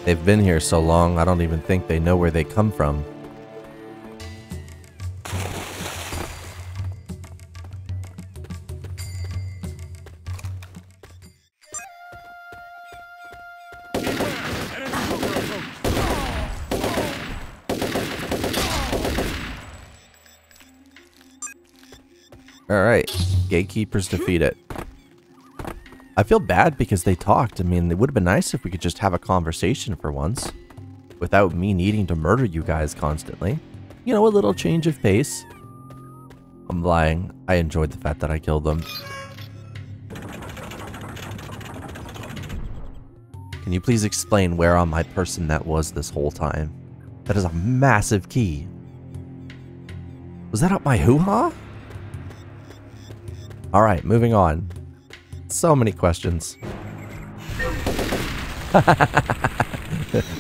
They've been here so long, I don't even think they know where they come from. Alright, gatekeepers defeat it. I feel bad because they talked. I mean, it would have been nice if we could just have a conversation for once. Without me needing to murder you guys constantly. You know, a little change of pace. I'm lying. I enjoyed the fact that I killed them. Can you please explain where on my person that was this whole time? That is a massive key. Was that up my hoo-ha? Alright, moving on. So many questions.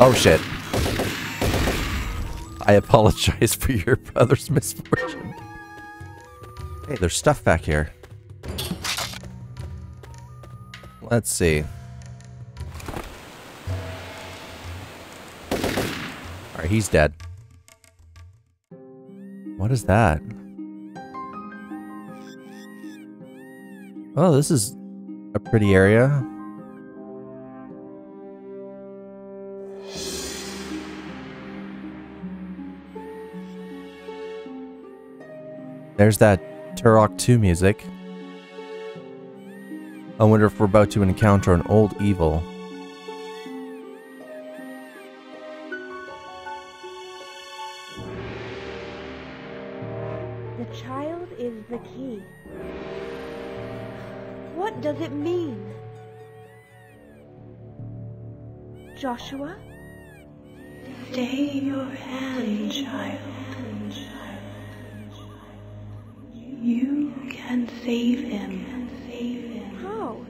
Oh shit. I apologize for your brother's misfortune. Hey, there's stuff back here. Let's see. Alright, he's dead. What is that? Oh, this is a pretty area. There's that Turok 2 music. I wonder if we're about to encounter an old evil. The child is the key. What does it mean? Joshua? Stay your hand, child. You can save him. How?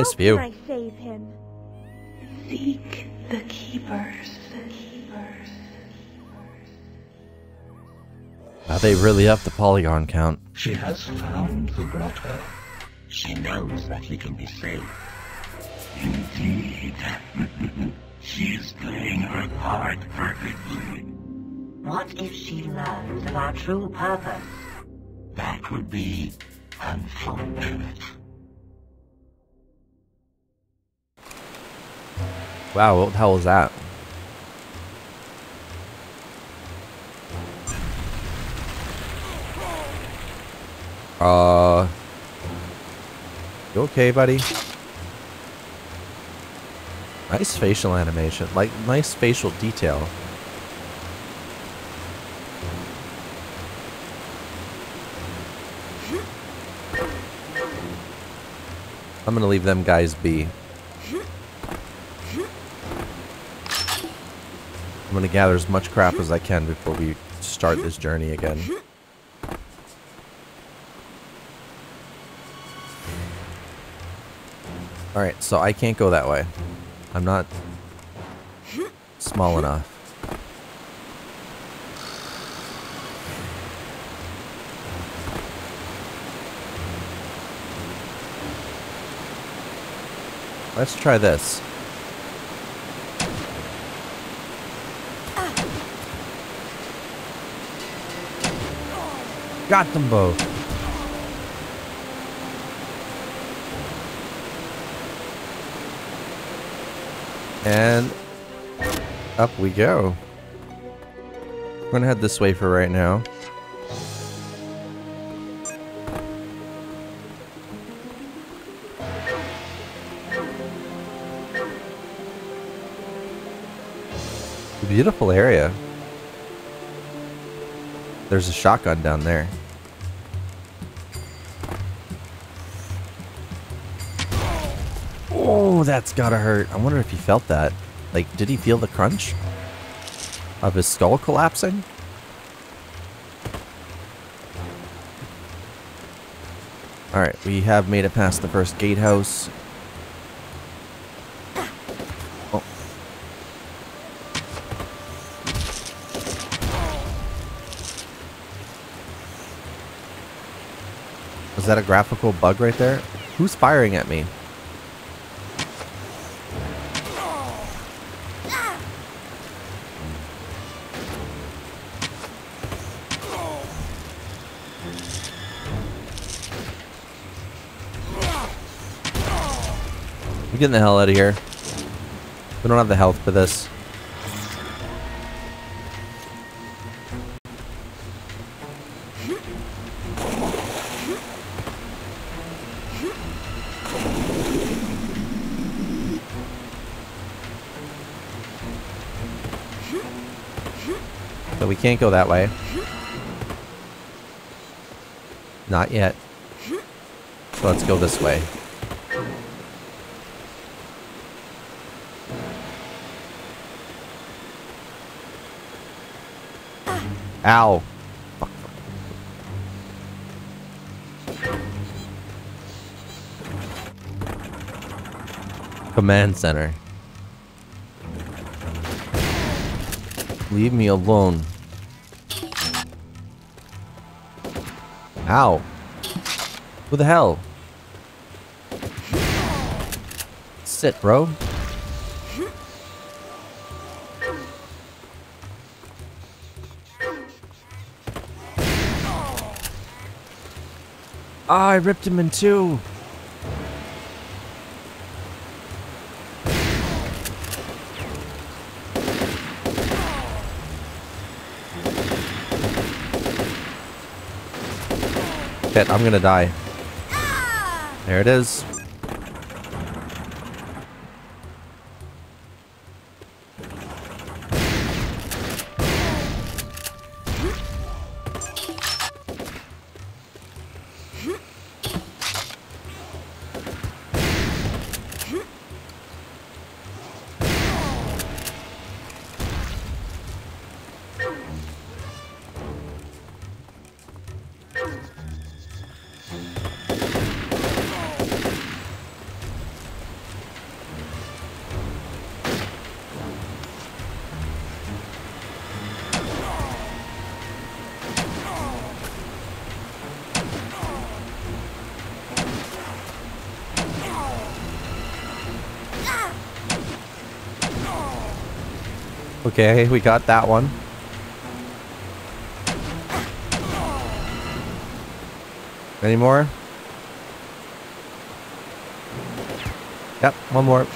Nice view. How can I save him? Seek the keepers. Wow, they really upped the polygon count. She has found the grotto. She knows that he can be saved. Indeed. She is playing her part perfectly. What if she learns of our true purpose? That would be unfortunate. Wow, what the hell is that? You okay, buddy? Nice facial animation, like nice facial detail. I'm gonna leave them guys be. I'm gonna gather as much crap as I can before we start this journey again. Alright, so I can't go that way. I'm not small enough. Let's try this. Got them both. And up we go. I'm gonna head this way for right now. Beautiful area. There's a shotgun down there. Oh, that's gotta hurt. I wonder if he felt that. Like, did he feel the crunch of his skull collapsing? Alright, we have made it past the first gatehouse. Is that a graphical bug right there? Who's firing at me? I'm getting the hell out of here. We don't have the health for this. Can't go that way. Not yet. So let's go this way. Ow. Fuck. Command center. Leave me alone. Ow. Who the hell? Sit, bro. Ah, I ripped him in two. Shit, I'm gonna die. There it is. Okay, we got that one. Any more? Yep, one more.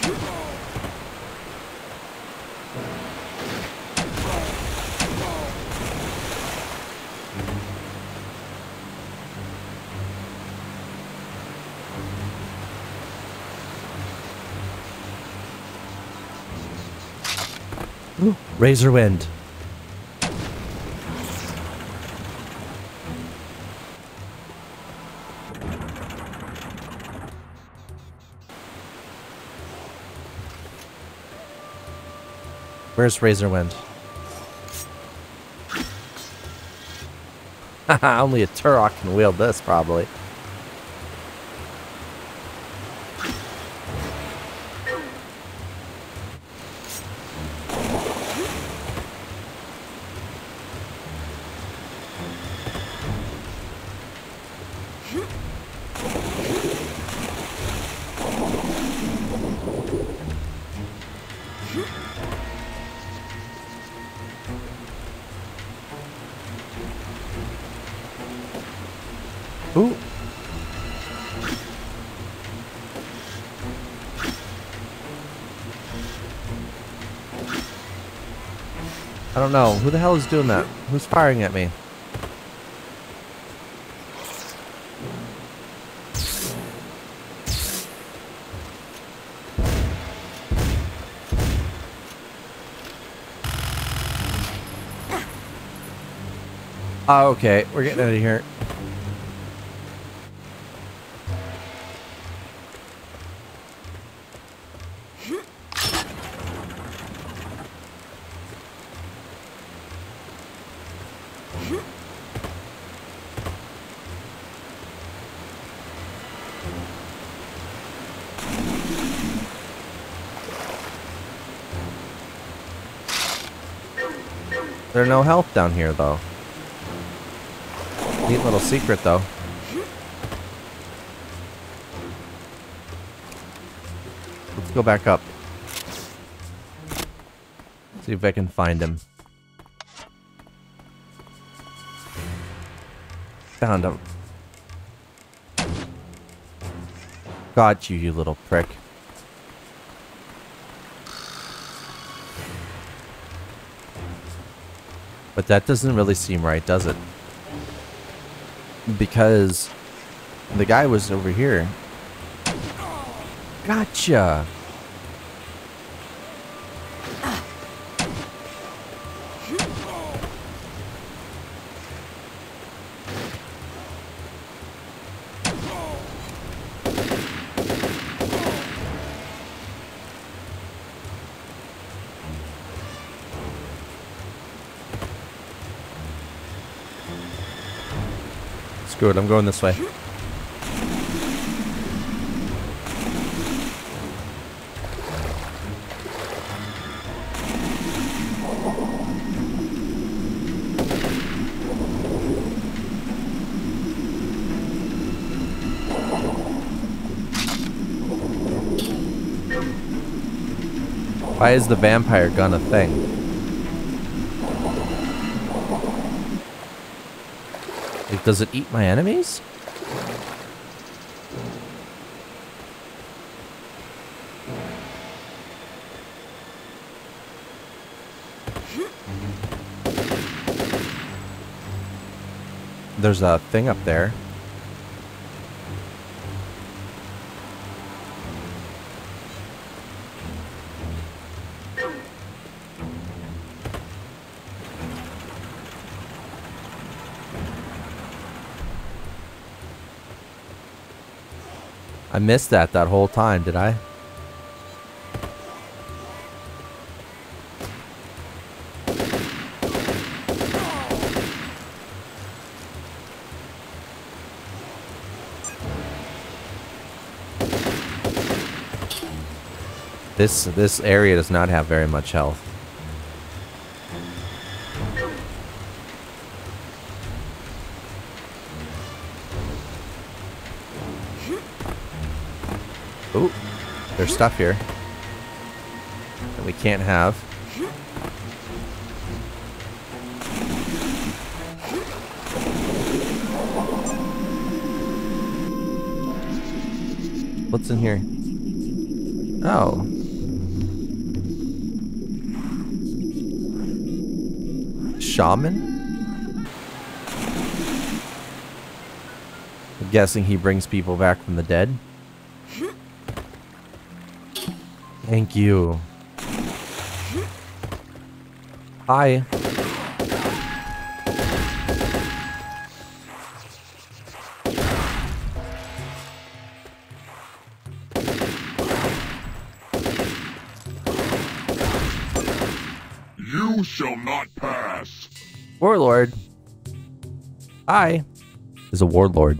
Razorwind. Where's Razorwind? Haha, only a Turok can wield this, probably. I don't know. Who the hell is doing that? Who's firing at me? Ah, okay. We're getting out of here. There's no health down here, though. Neat little secret, though. Let's go back up. See if I can find him. Found him. Got you, you little prick. But that doesn't really seem right, does it? Because the guy was over here. Gotcha! Screw it, I'm going this way. Why is the vampire gun a thing? Like, does it eat my enemies? There's a thing up there. I missed that whole time, did I? This area does not have very much health. There's stuff here that we can't have. What's in here? Oh. Shaman? I'm guessing he brings people back from the dead. Thank you. Hi. You shall not pass. Warlord. Hi. Is a warlord.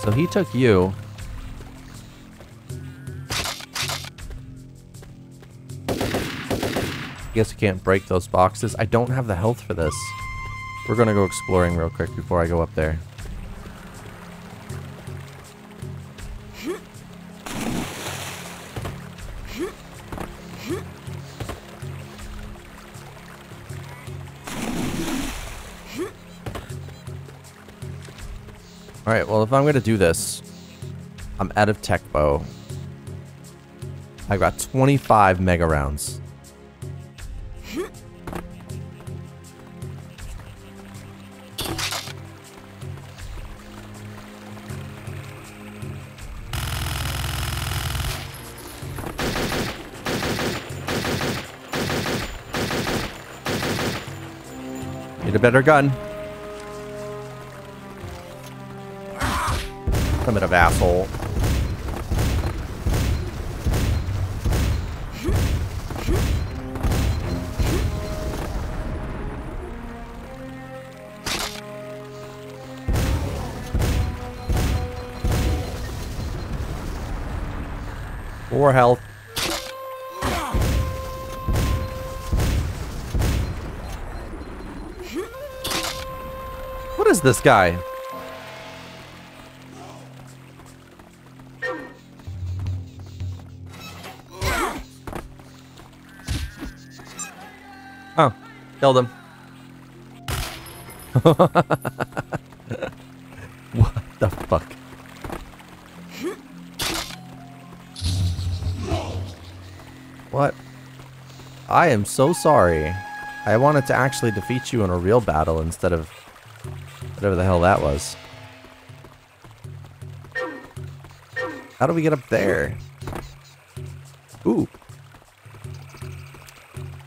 So he took you. I guess I can't break those boxes. I don't have the health for this. We're gonna go exploring real quick before I go up there. Alright, well if I'm gonna do this, I'm out of Deckbow. I got 25 mega rounds. Need a better gun. Primitive asshole. More health. What is this guy? Oh, killed him. What the fuck? What? I am so sorry. I wanted to actually defeat you in a real battle instead of whatever the hell that was. How do we get up there? Ooh.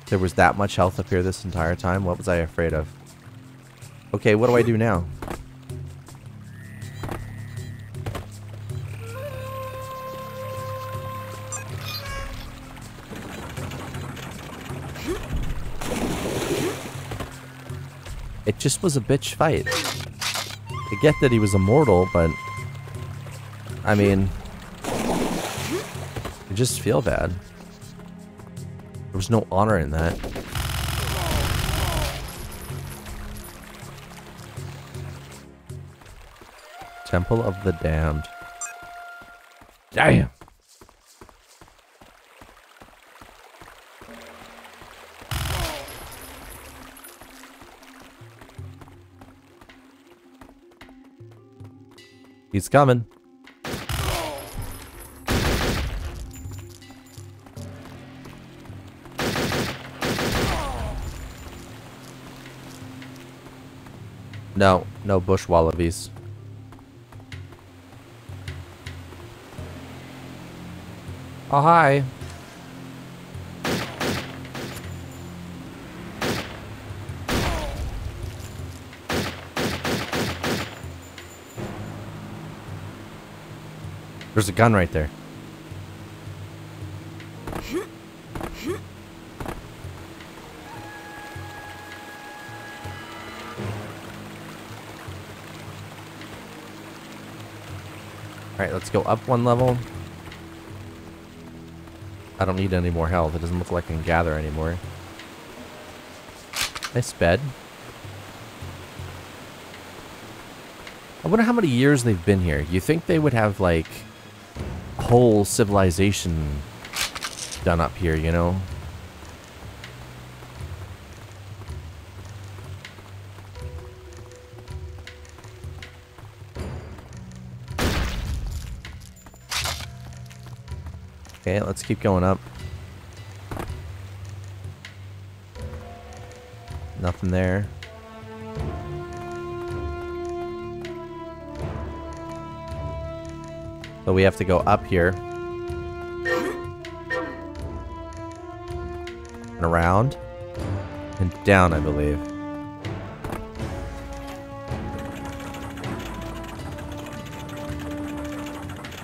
There was that much health up here this entire time? What was I afraid of? Okay, what do I do now? It just was a bitch fight. I get that he was immortal, but I mean, I just feel bad. There was no honor in that. Temple of the Damned. Damn! He's coming. No, no bush wallabies. Oh, hi. There's a gun right there. Alright, let's go up one level. I don't need any more health. It doesn't look like I can gather anymore. Nice bed. I wonder how many years they've been here. You think they would have, like, whole civilization done up here, you know? Okay, let's keep going up. Nothing there. So we have to go up here. And around. And down, I believe.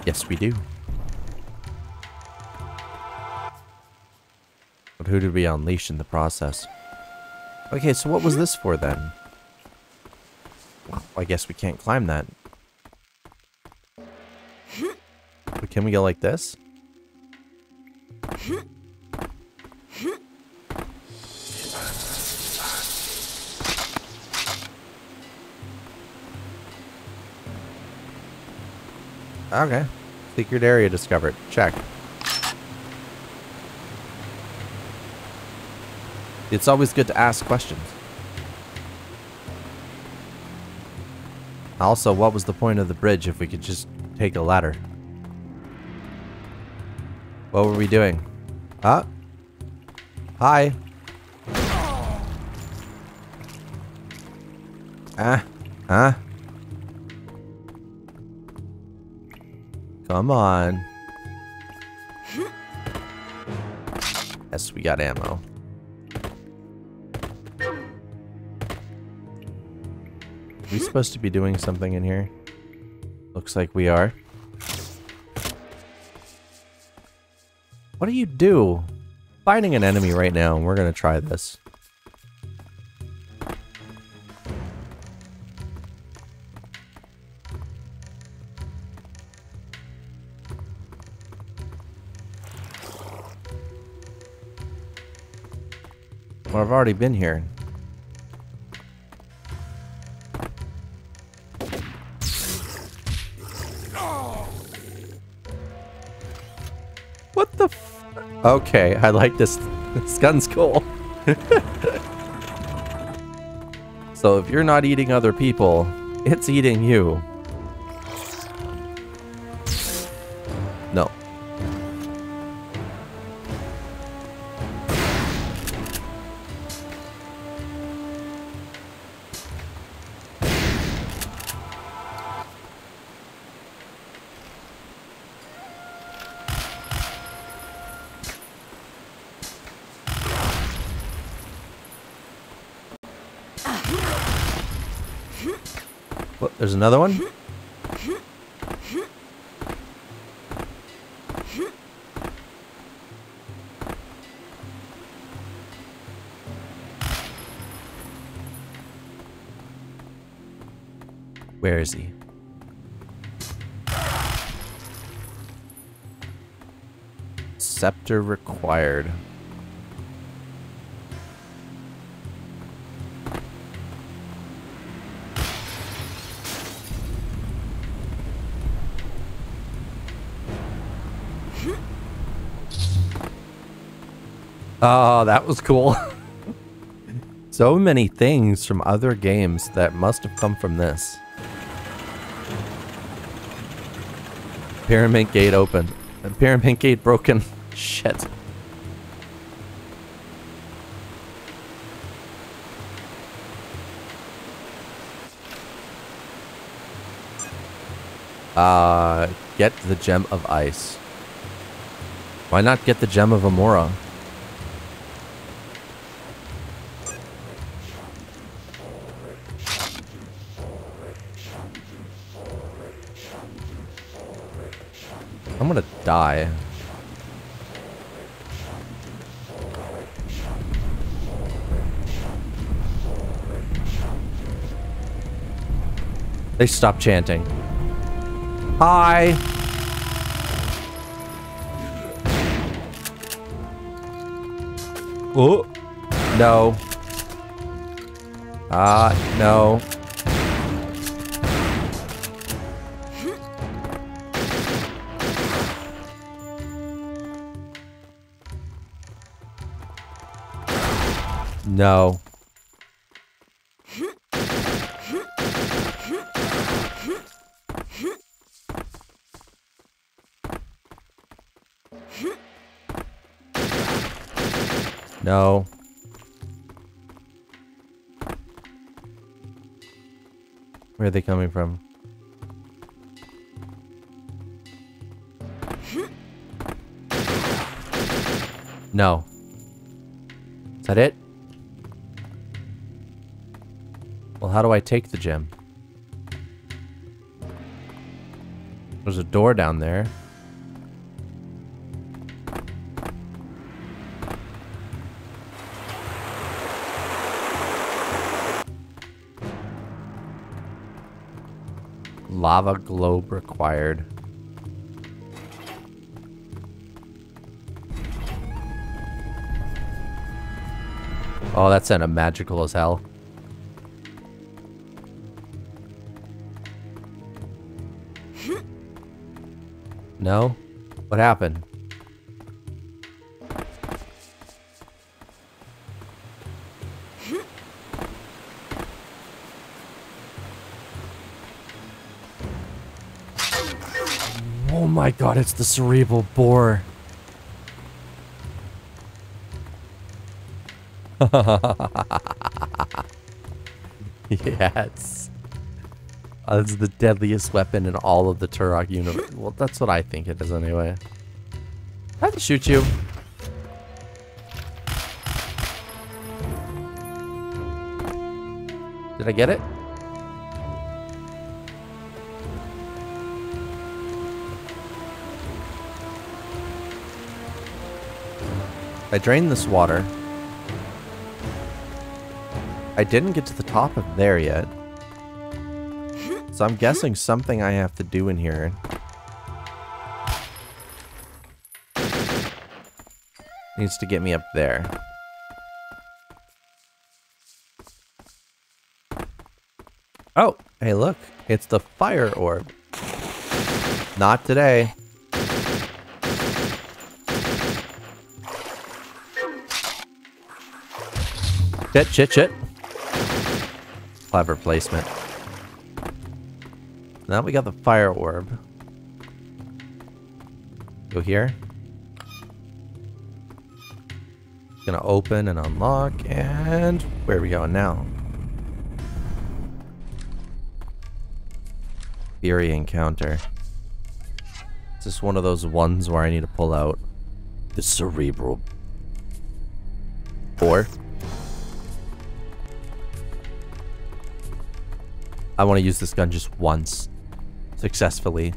Yes, we do. But who did we unleash in the process? Okay, so what was this for then? Well, I guess we can't climb that. Can we go like this? Okay. Secret area discovered. Check. It's always good to ask questions. Also, what was the point of the bridge if we could just take a ladder? What were we doing? Huh? Hi. Huh? Come on. Yes, we got ammo. Are we supposed to be doing something in here? Looks like we are. What do you do? Fighting an enemy right now, and we're gonna try this. Well, I've already been here. Okay, I like this. This gun's cool. So if you're not eating other people, it's eating you. No. There's another one. Where is he? Scepter required. Oh, that was cool. So many things from other games that must have come from this. Pyramid gate opened. Pyramid gate broken. Shit. Get the gem of ice. Why not get the gem of Amora? I'm gonna die. They stopped chanting. Hi! Oh! No. No. No. No. Where are they coming from? No. Is that it? Well, how do I take the gem? There's a door down there. Lava globe required. Oh, that sounded magical as hell. No? What happened? Oh my god, it's the Cerebral Bore. Yes. It's the deadliest weapon in all of the Turok universe. Well, that's what I think it is anyway. I have to shoot you. Did I get it? I drained this water. I didn't get to the top of there yet. So I'm guessing something I have to do in here. Needs to get me up there. Oh, hey look, it's the fire orb. Not today. Shit, shit, shit. Clever placement. Now we got the fire orb. Go here. It's gonna open and unlock, and where are we going now? Fury encounter. It's just one of those ones where I need to pull out the Cerebral Bore. I want to use this gun just once. Successfully.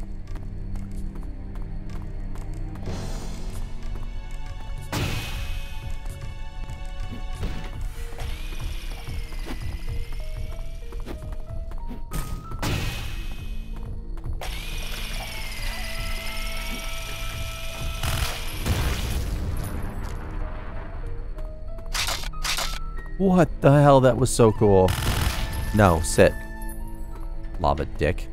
What the hell? That was so cool. No, sit. Lava dick.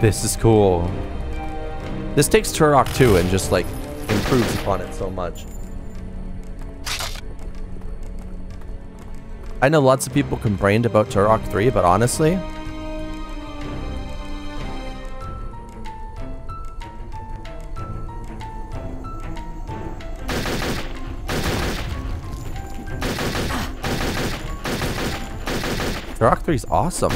This is cool. This takes Turok 2 and just, like, improves upon it so much. I know lots of people complained about Turok 3, but honestly... Turok 3 is awesome.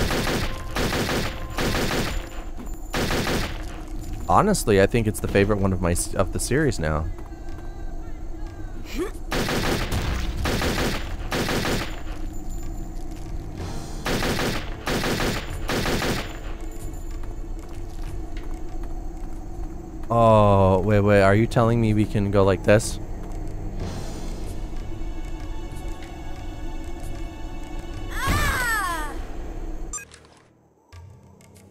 Honestly, I think it's the favorite one of the series now. Oh, wait, are you telling me we can go like this?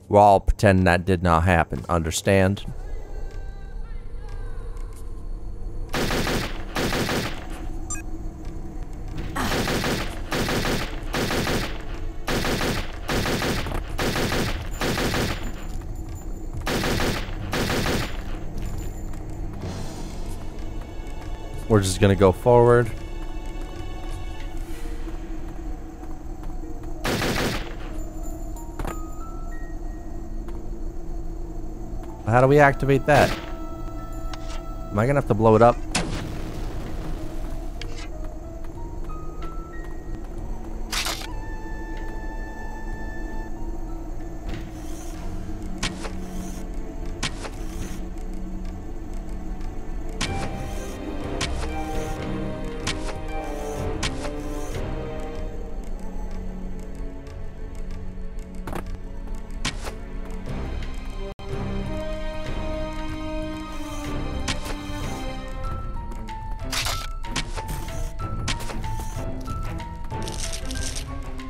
We'll all pretend that did not happen, understand? We're just gonna go forward. How do we activate that? Am I gonna have to blow it up?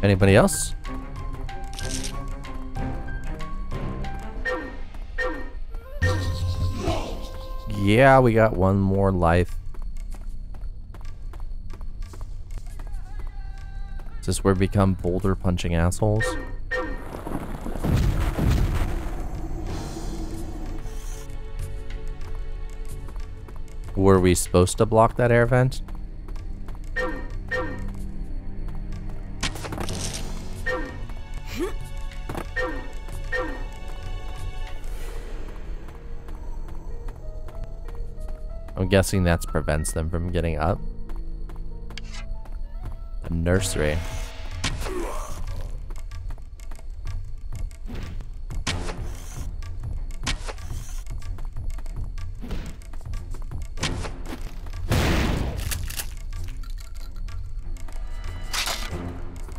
Anybody else? Yeah, we got one more life. Is this where we become boulder punching assholes? Were we supposed to block that air vent? Guessing that's prevents them from getting up. A nursery.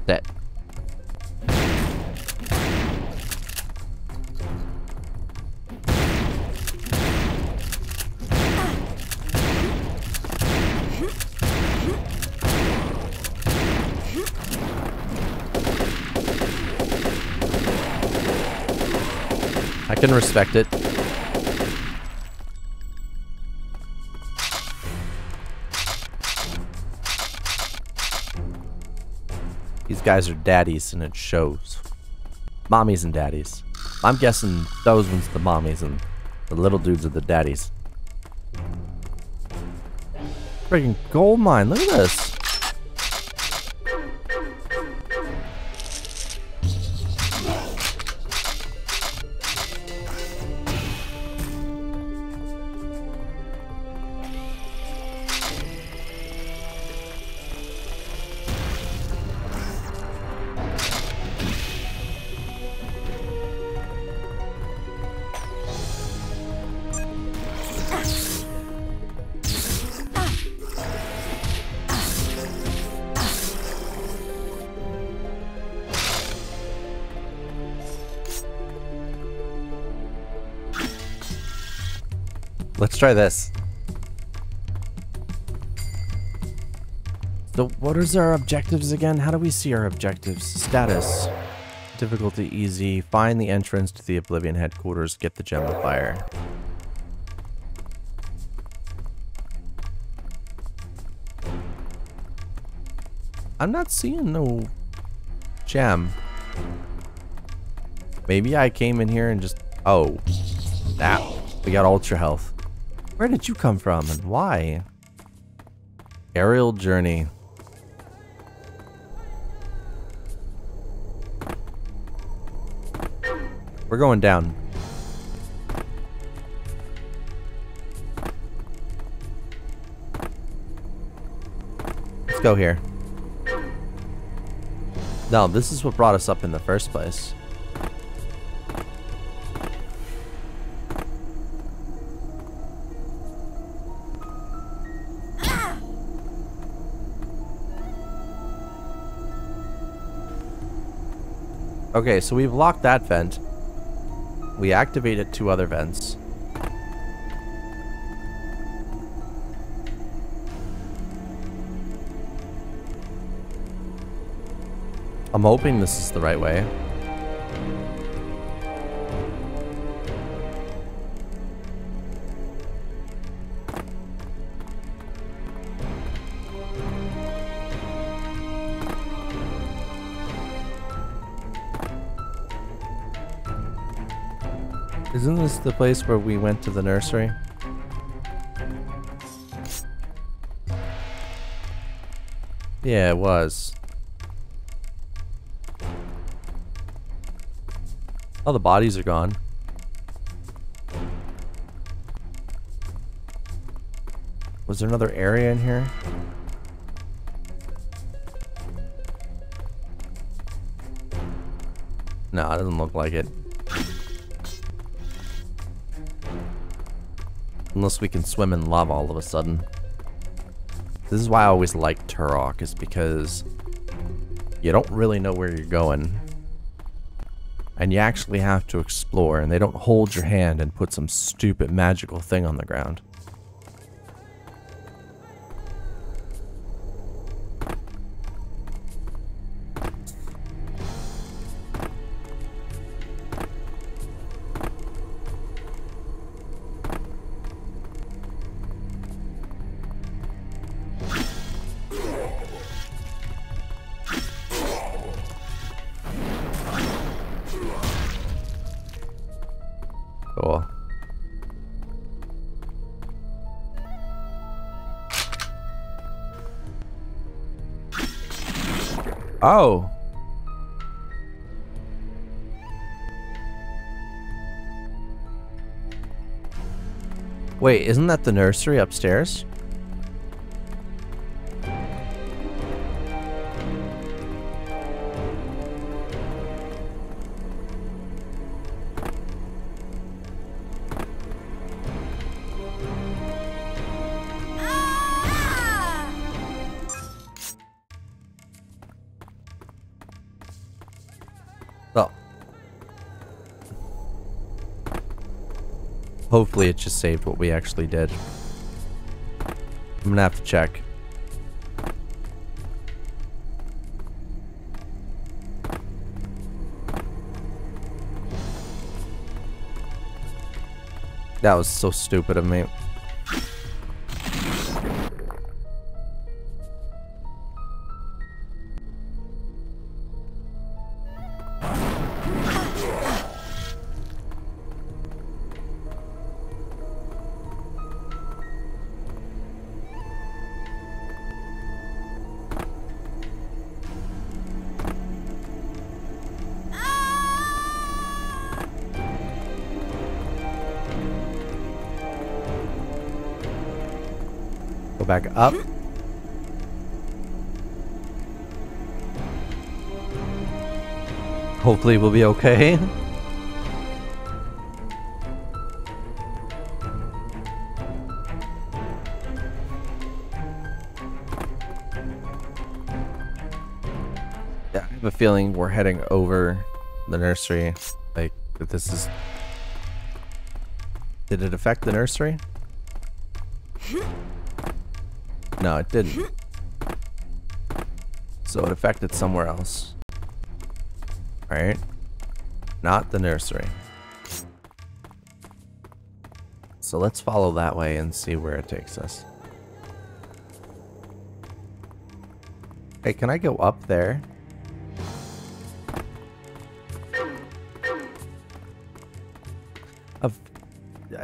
That. I can respect it. These guys are daddies and it shows. Mommies and daddies. I'm guessing those ones are the mommies and the little dudes are the daddies. Freaking gold mine, look at this. Let's try this. So what is our objectives again? How do we see our objectives? Status. Difficulty easy. Find the entrance to the Oblivion headquarters. Get the gem of fire. I'm not seeing no gem. Maybe I came in here and just... Oh. That. We got ultra health. Where did you come from and why? Aerial journey. We're going down. Let's go here. No, this is what brought us up in the first place. Okay, so we've locked that vent. We activated two other vents. I'm hoping this is the right way. Isn't this the place where we went to the nursery? Yeah, it was. All the bodies are gone. Was there another area in here? No, it doesn't look like it. Unless we can swim in lava all of a sudden. This is why I always like Turok, is because you don't really know where you're going. And you actually have to explore, and they don't hold your hand and put some stupid magical thing on the ground. Oh. Wait, isn't that the nursery upstairs? Hopefully it just saved what we actually did. I'm gonna have to check. That was so stupid of me. Back up. Hopefully we'll be okay. Yeah, I have a feeling we're heading over the nursery. Like, this is... Did it affect the nursery? No, it didn't. So it affected somewhere else. Alright. Not the nursery. So let's follow that way and see where it takes us. Hey, can I go up there?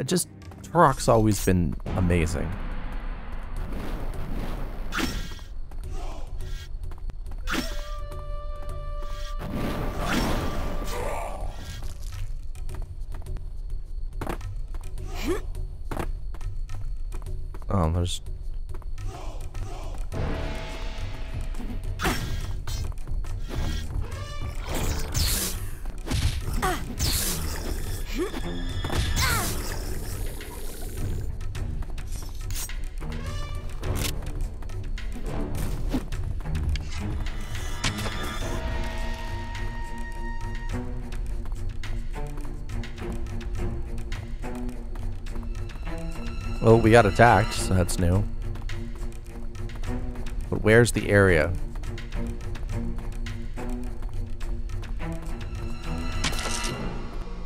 Just Turok's always been amazing. Oh, there's... Well, we got attacked, so that's new. But where's the area?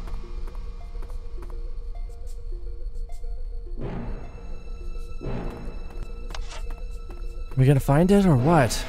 Are we gonna find it or what?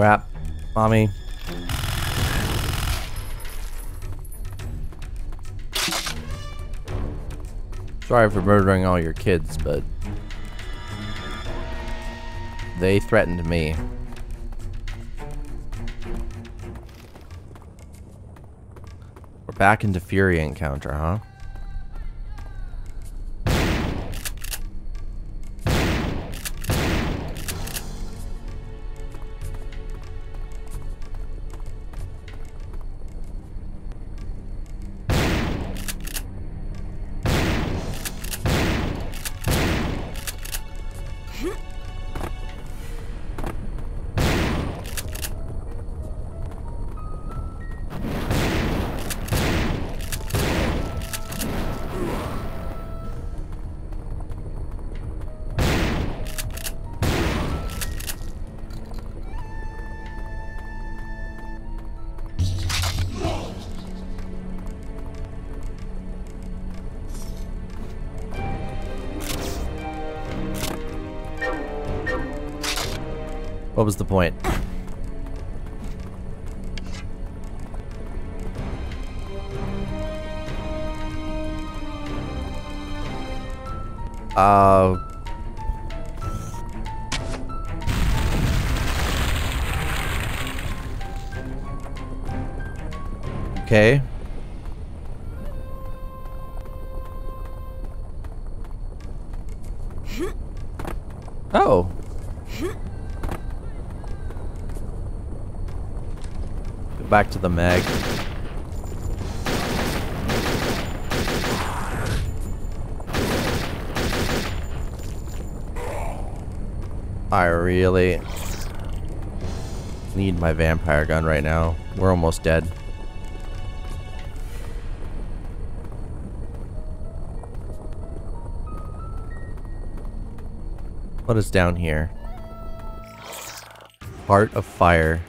Crap, mommy. Sorry for murdering all your kids, but they threatened me. We're back into Fury Encounter, huh? What was the point? Okay. Oh. Back to the mag. I really need my vampire gun right now. We're almost dead. What is down here? Heart of Fire.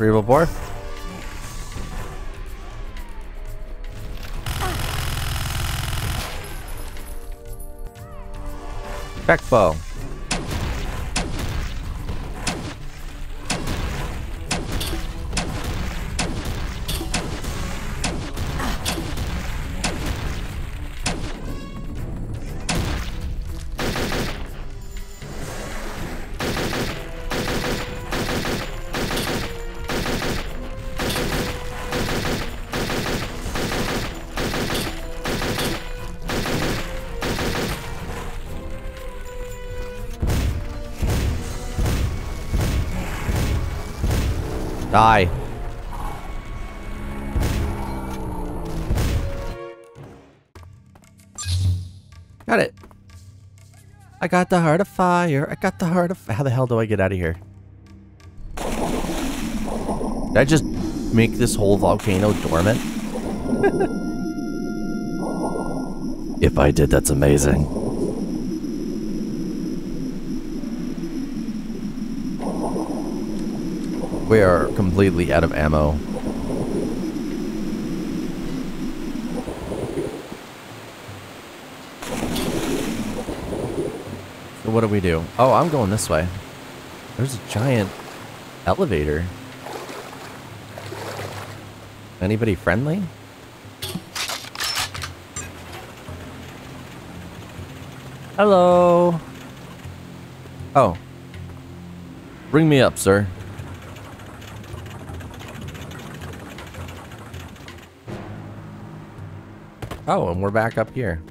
Cerebral Bore. Deckbow. Die. Got it. I got the heart of fire. I got the heart of... How the hell do I get out of here? Did I just make this whole volcano dormant? If I did, that's amazing. We are completely out of ammo. So what do we do? Oh, I'm going this way. There's a giant elevator. Anybody friendly? Hello. Oh. Bring me up, sir. Oh, and we're back up here.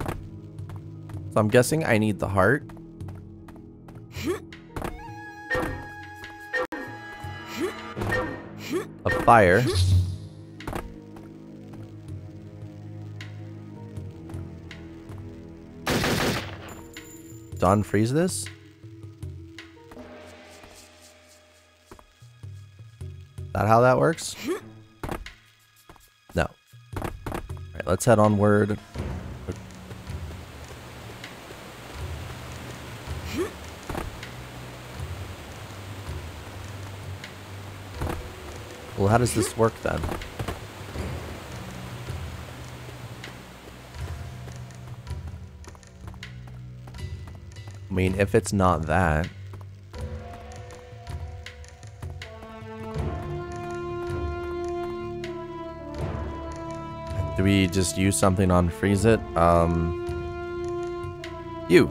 So I'm guessing I need the heart. A fire. Don, freeze this. Is that how that works? Let's head onward. Well, how does this work then? I mean, if it's not that. Do we just use something on freeze it? You.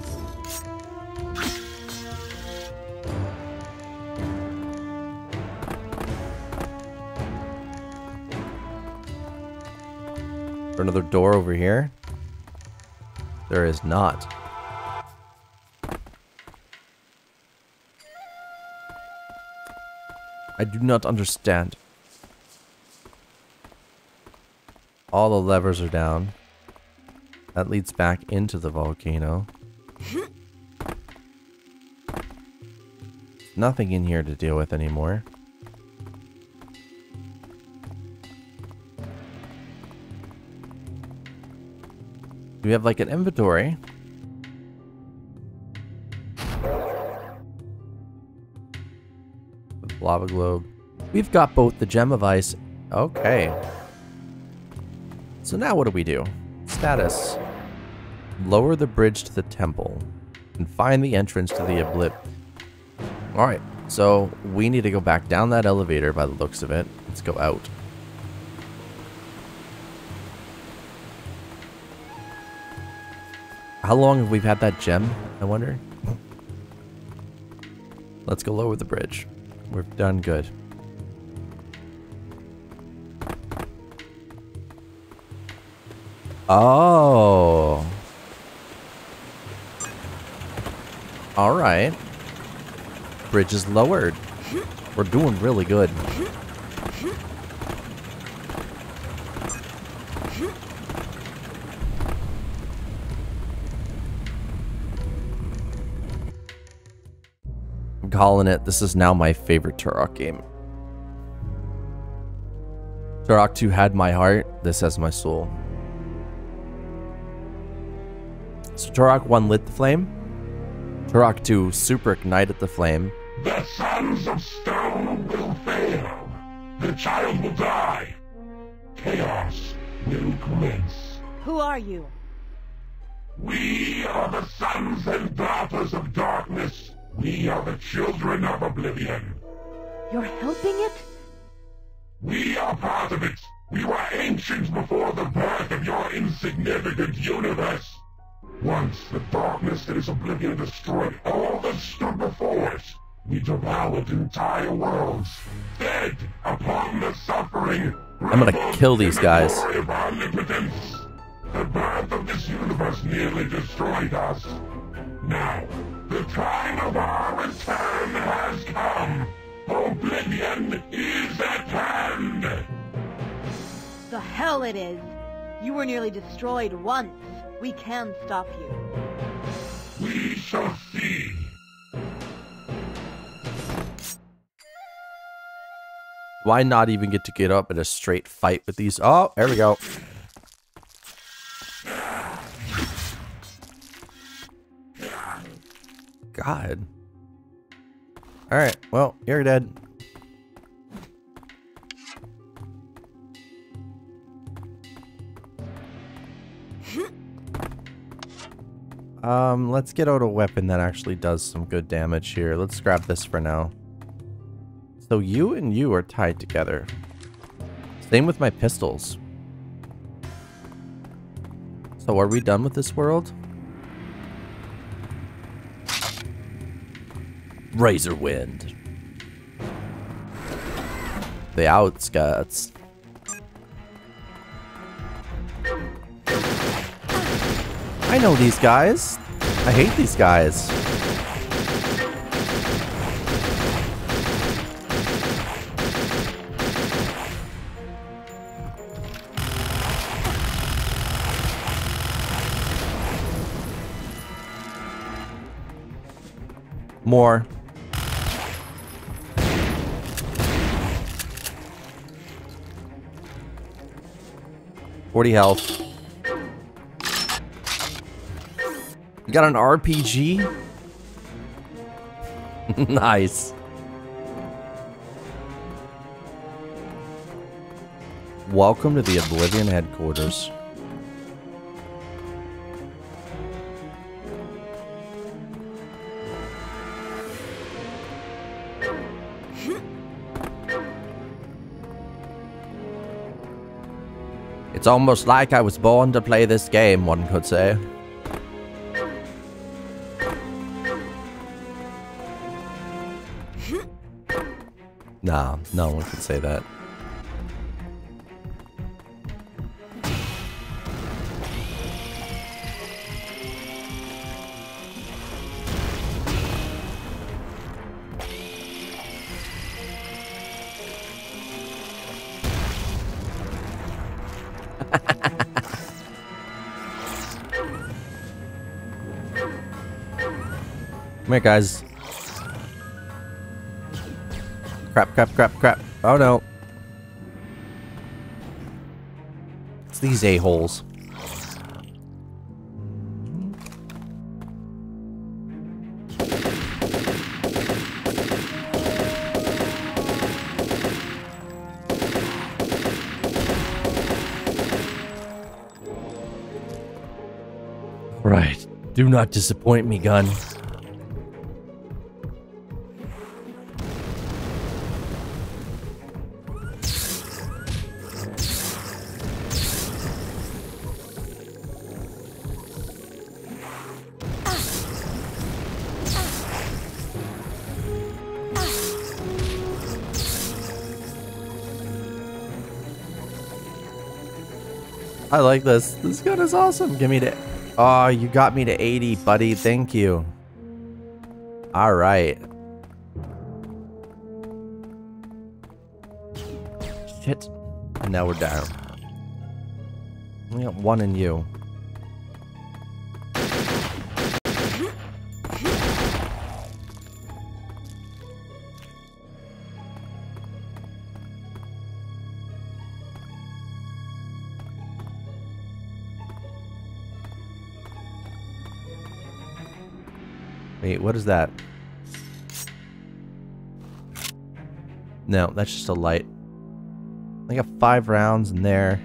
Is there another door over here? There is not. I do not understand. All the levers are down. That leads back into the volcano. Nothing in here to deal with anymore. Do we have like an inventory? With lava globe. We've got both the gem of ice. Okay. So now what do we do? Status. Lower the bridge to the temple and find the entrance to the oblip. Alright, so we need to go back down that elevator by the looks of it. Let's go out. How long have we had that gem, I wonder? Let's go lower the bridge. We're done good. Oh. All right. Bridge is lowered. We're doing really good. I'm calling it. This is now my favorite Turok game. Turok 2 had my heart. This has my soul. So Turok 1 lit the flame. Turok 2 super ignited the flame. The sons of stone will fail. the child will die. Chaos will commence. Who are you? We are the sons and daughters of darkness. We are the children of oblivion. You're helping it? We are part of it. We were ancient before the birth of your insignificant universe. Once the darkness that is oblivion destroyed all that stood before it, we devoured entire worlds, fed upon the suffering. I'm gonna kill these guys. The birth of this universe nearly destroyed us. Now, the time of our return has come. Oblivion is at hand. The hell it is. You were nearly destroyed once. We can stop you. We shall see. Why not even get to get up in a straight fight with these? Oh, there we go. God. Alright, well, you're dead. Let's get out a weapon that actually does some good damage here. Let's grab this for now. So you and you are tied together. Same with my pistols. So are we done with this world? Razorwind. The outskirts. I know these guys. I hate these guys. More. Health. You got an RPG? Nice. Welcome to the Oblivion headquarters. It's almost like I was born to play this game, one could say. Nah, no one could say that. Come here, guys. Crap, crap, crap, crap. Oh, no. It's these a-holes. Right. Do not disappoint me, gun. I like this. This gun is awesome. Give me the... Oh, you got me to 80, buddy. Thank you. All right. Shit. And now we're down. We got one in you. What is that? No, that's just a light. They got 5 rounds in there.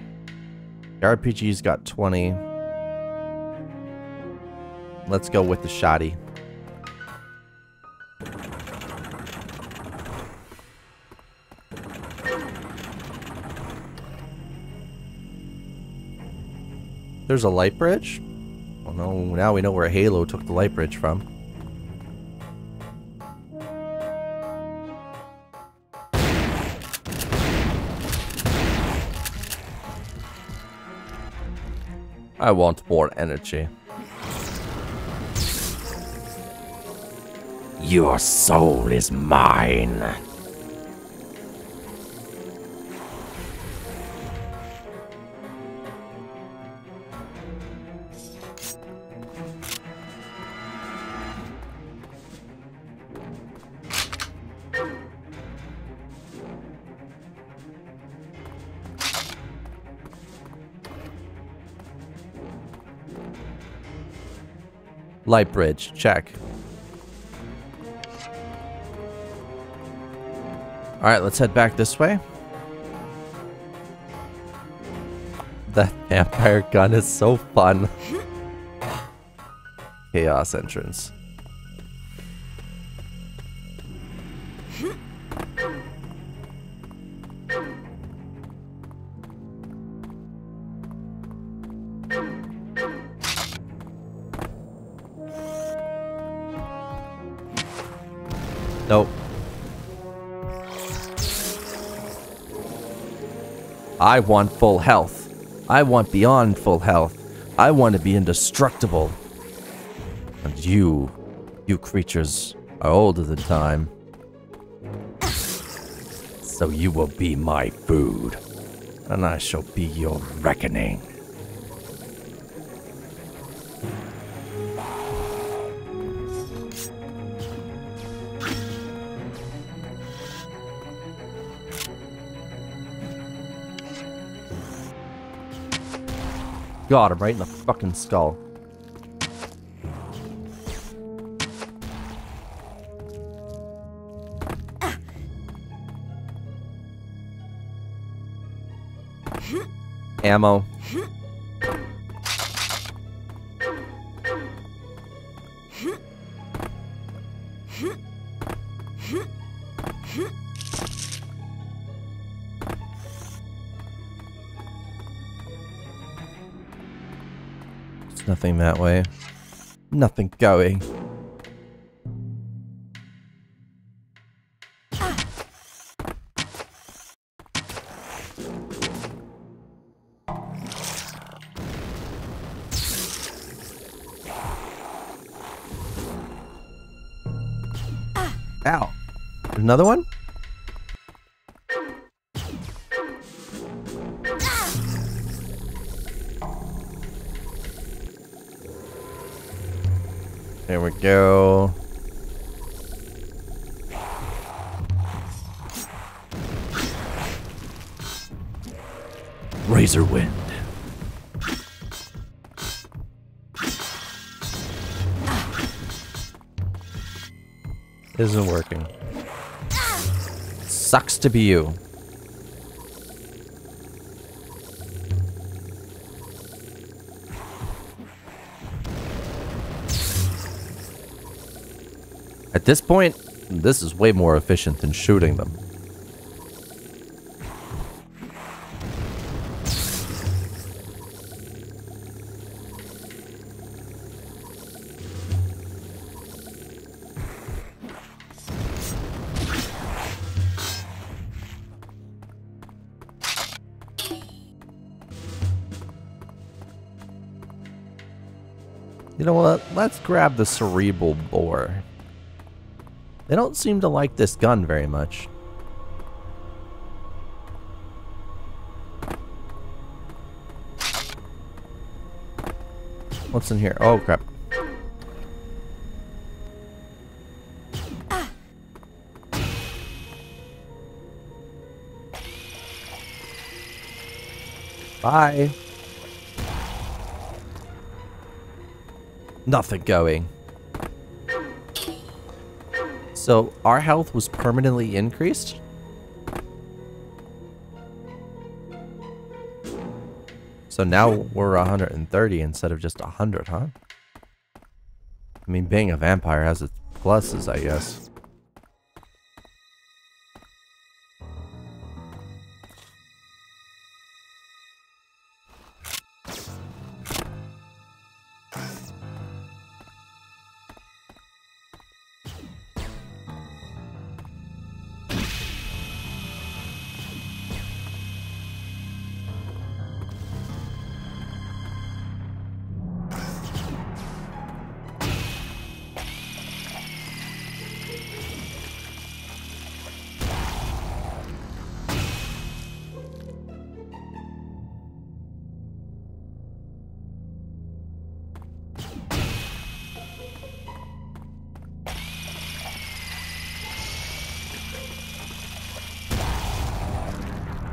The RPG's got 20. Let's go with the shotty. There's a light bridge? Well, no, now we know where Halo took the light bridge from. I want more energy. Your soul is mine. Light bridge, check. Alright, let's head back this way. That vampire gun is so fun. Chaos entrance. Nope. I want full health. I want beyond full health. I want to be indestructible. And you creatures are older than time. So you will be my food. And I shall be your reckoning. Got him right in the fucking skull. Ammo. Nothing that way. Nothing going. Ow. Another one? There we go. Razorwind. Isn't working. Sucks to be you. At this point, this is way more efficient than shooting them. You know what? Let's grab the Cerebral Bore. They don't seem to like this gun very much. What's in here? Oh, crap. Bye. Nothing going. So, our health was permanently increased? So now we're 130 instead of just 100, huh? I mean, being a vampire has its pluses, I guess.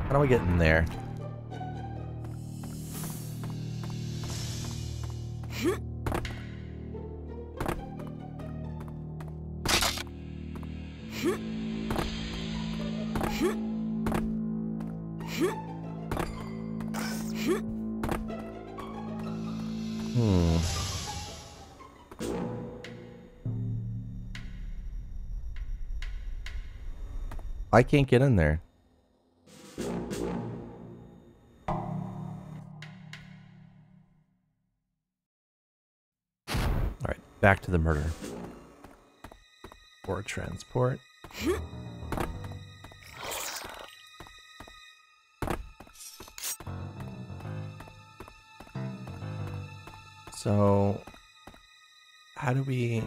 How do we get in there? I can't get in there. Back to the murder. Or transport. So, how do we...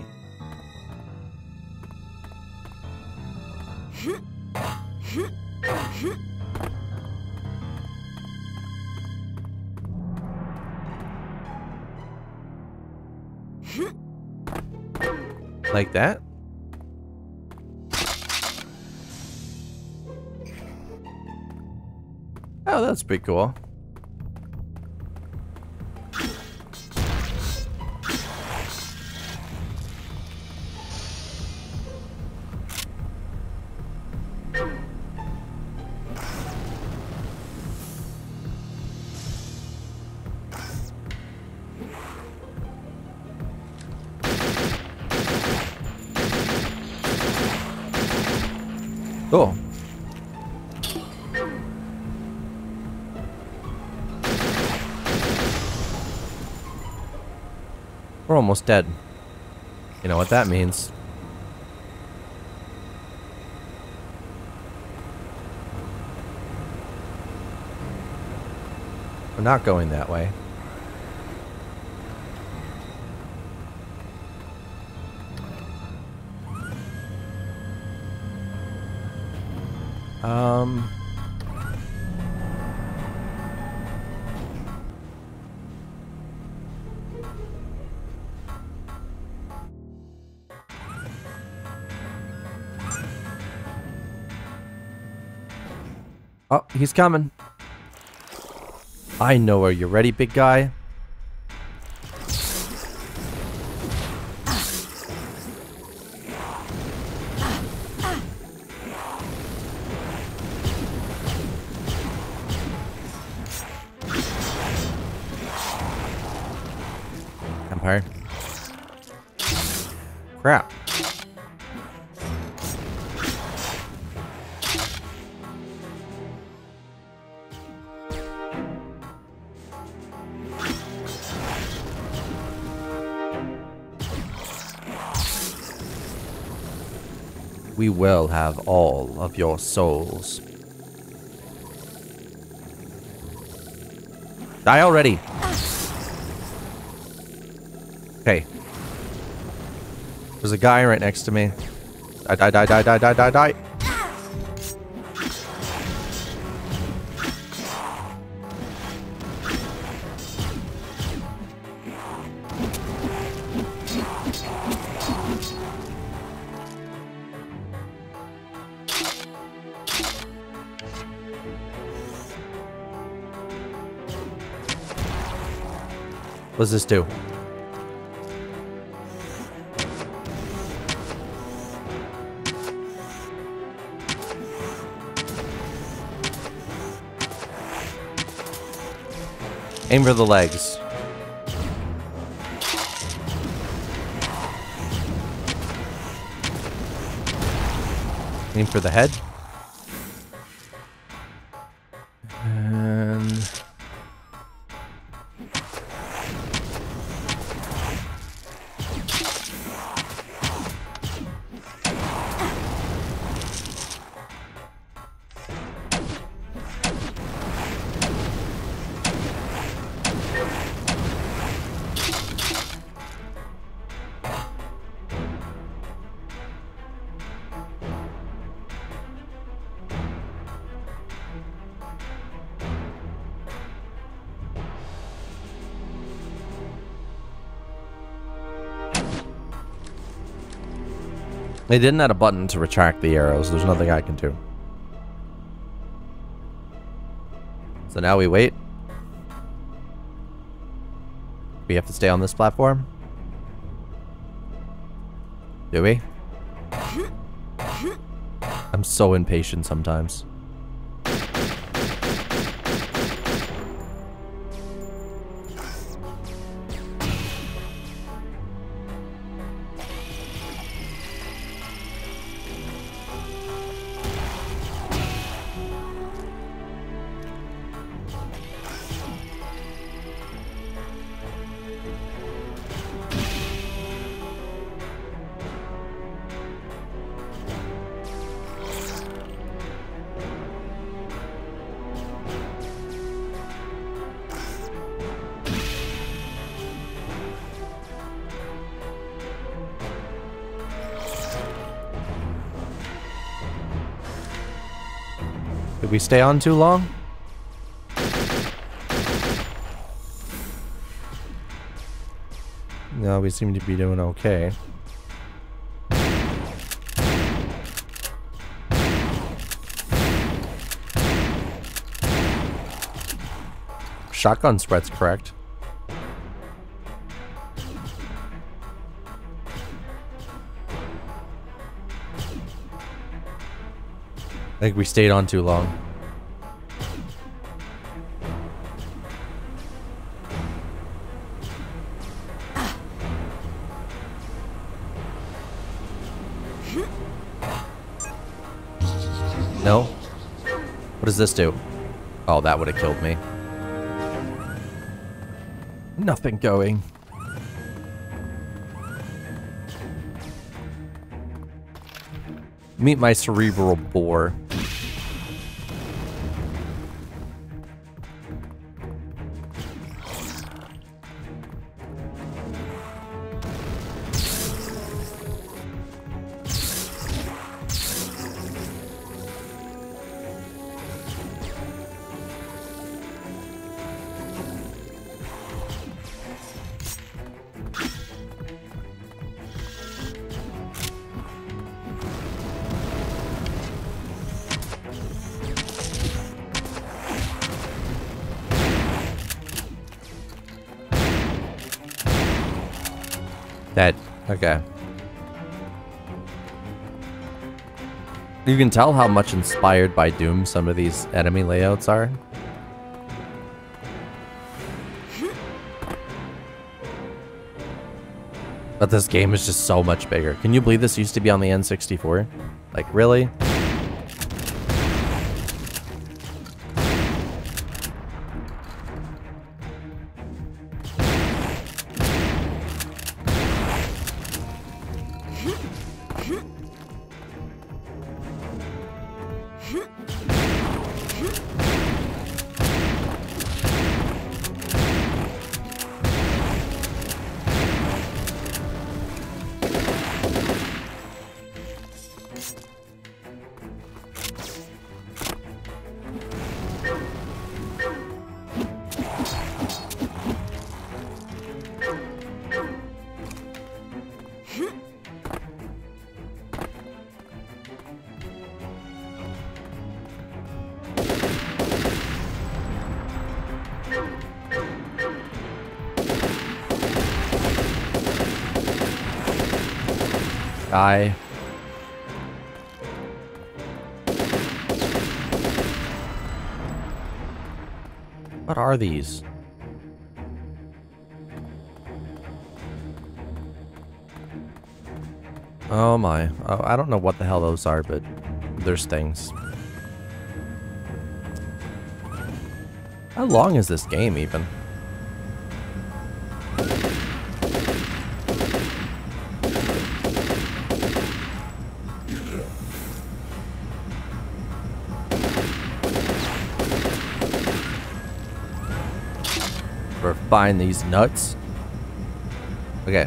Like that? Oh, that's pretty cool. Cool. We're almost dead. You know what that means. We're not going that way. Oh, he's coming. I know. Are you ready, big guy? Crap. We will have all of your souls. Die already. Okay. There's a guy right next to me. Die, die, die, die, die, die, die, die. What does this do? Aim for the legs. Aim for the head. And they didn't add a button to retract the arrows. There's nothing I can do. So now we wait. We have to stay on this platform. Do we? I'm so impatient sometimes. Did we stay on too long? No, we seem to be doing okay. Shotgun spread's correct. I think we stayed on too long. No? What does this do? Oh, that would have killed me. Nothing going. Meet my cerebral bore. Dead. Okay. You can tell how much inspired by Doom some of these enemy layouts are. But this game is just so much bigger. Can you believe this used to be on the N64? Like, really? Die. What are these? Oh my. I don't know what the hell those are, but there's things. How long is this game even? We're finding these nuts. Okay.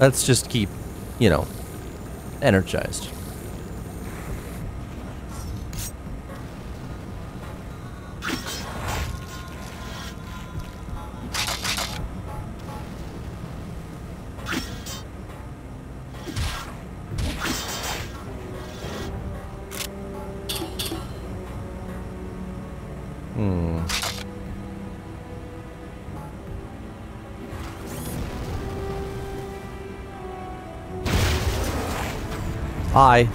Let's just keep, you know, energized. Hi.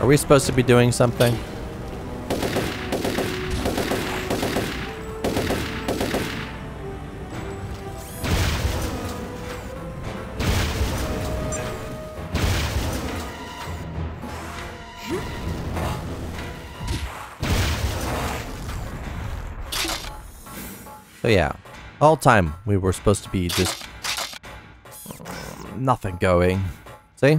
Are we supposed to be doing something? Yeah, all time we were supposed to be just nothing going. See?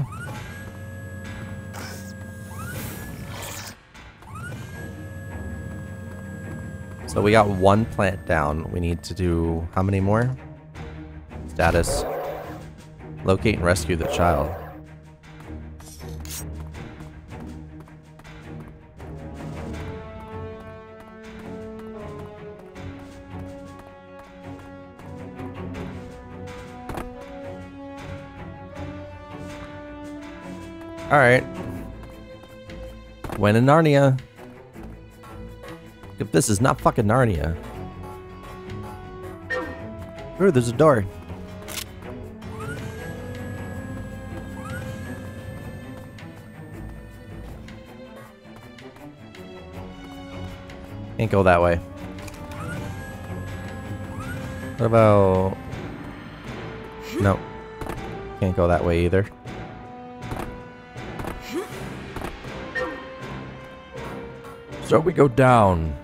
So we got one plant down. We need to do how many more? Status. Locate and rescue the child. All right. When in Narnia. If this is not fucking Narnia. Ooh, there's a door. Can't go that way. What about... No. Can't go that way either. So we go down.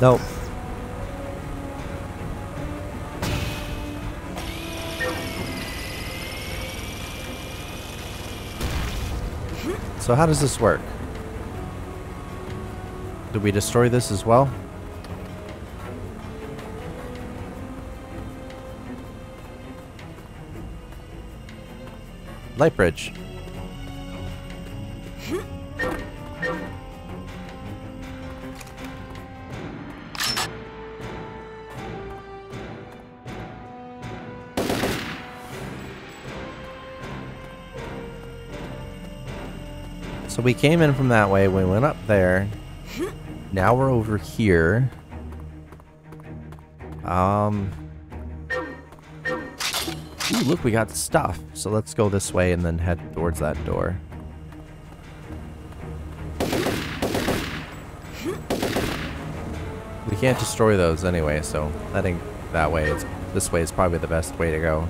Nope. So how does this work? Do we destroy this as well? Light bridge. So we came in from that way, we went up there. Now we're over here. Ooh, look, we got stuff. So let's go this way and then head towards that door. We can't destroy those anyway, so I think that way, this way is probably the best way to go.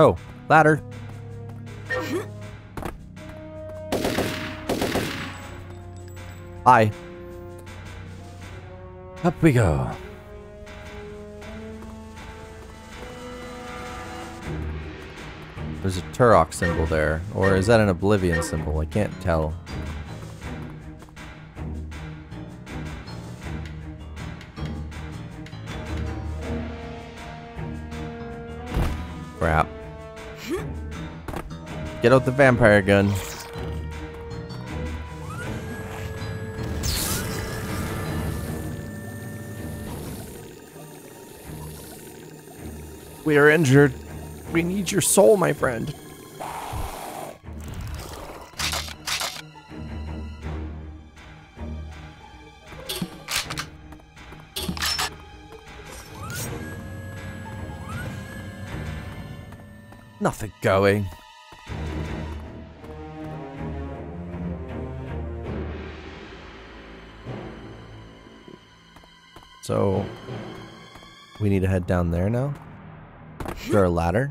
Oh, ladder. Bye. Up we go. There's a Turok symbol there. Or is that an Oblivion symbol? I can't tell. Crap. Get out the vampire gun. We are injured. We need your soul, my friend. Nothing going. So, we need to head down there now? Is there a ladder?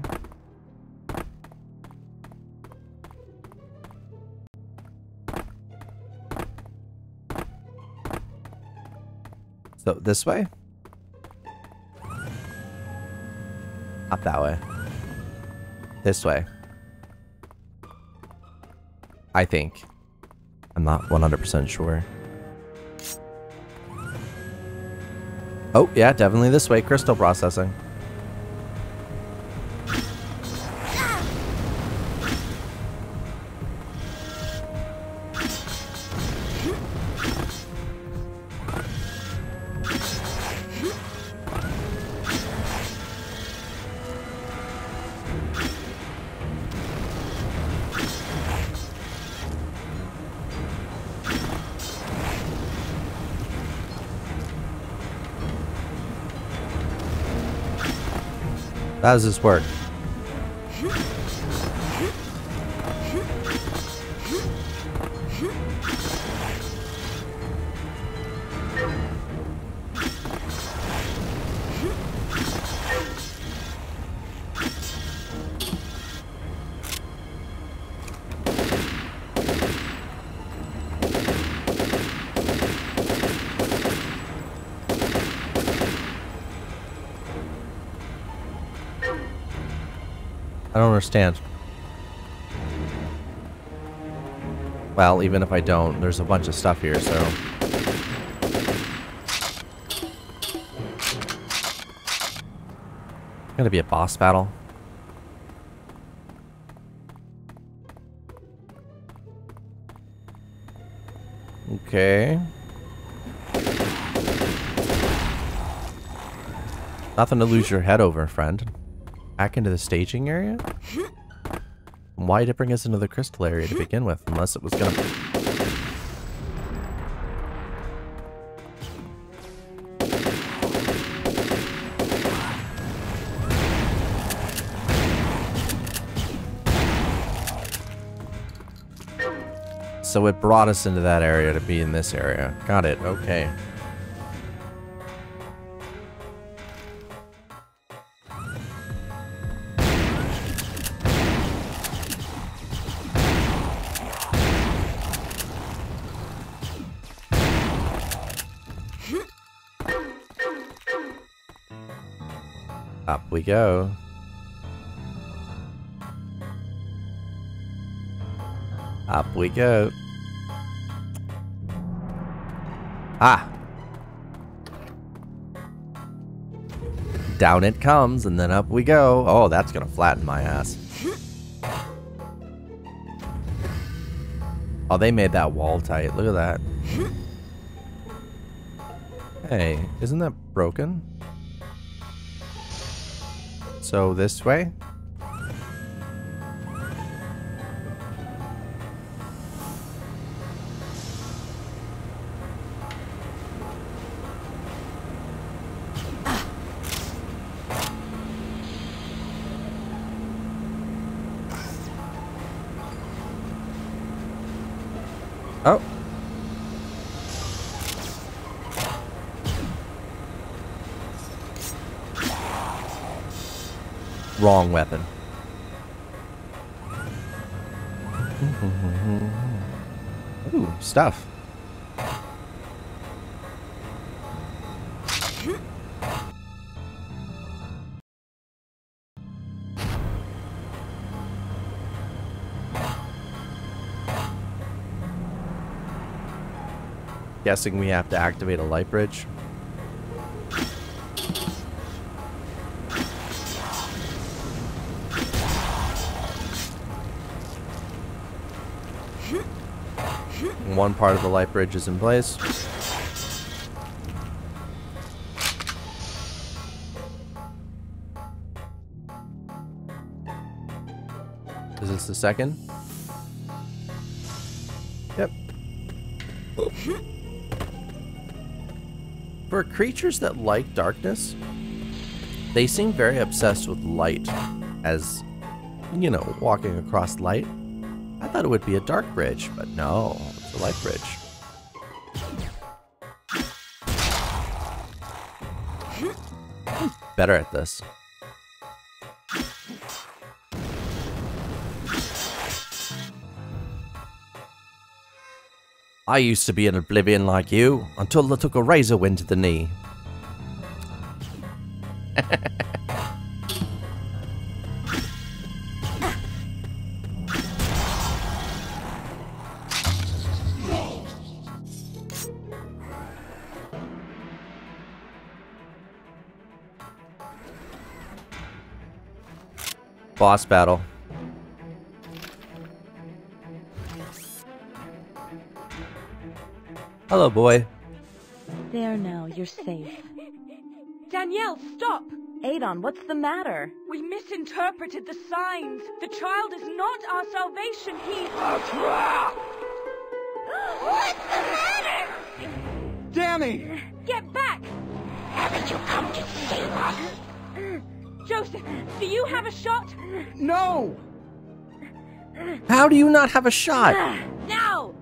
So this way? Not that way. This way. I think. I'm not 100% sure. Oh, yeah, definitely this way. Crystal processing. How does this work? I don't understand. Well, even if I don't, there's a bunch of stuff here, so... It's gonna be a boss battle. Okay. Nothing to lose your head over, friend. Back into the staging area? Why did it bring us into the crystal area to begin with? Unless it was gonna... So it brought us into that area to be in this area. Got it, okay. We go. Up we go. Ah! Down it comes, and then up we go. Oh, that's gonna flatten my ass. Oh, they made that wall tight. Look at that. Hey, isn't that broken? So this way? Oh. Wrong weapon. Ooh, stuff. guessing we have to activate a light bridge. One part of the light bridge is in place. Is this the second? Yep. For creatures that like darkness, they seem very obsessed with light. As, you know, walking across light. I thought it would be a dark bridge, but no, it's a light bridge. I'm better at this. I used to be in Oblivion like you, until I took a Razorwind to the knee. Boss battle. Hello, boy. There now, you're safe. Danielle, stop! Adon, what's the matter? We misinterpreted the signs. The child is not our salvation, he's a trap! What's the matter? Danny! Get back! Haven't you come to save us? Joseph, do you have a shot? No! How do you not have a shot? Now!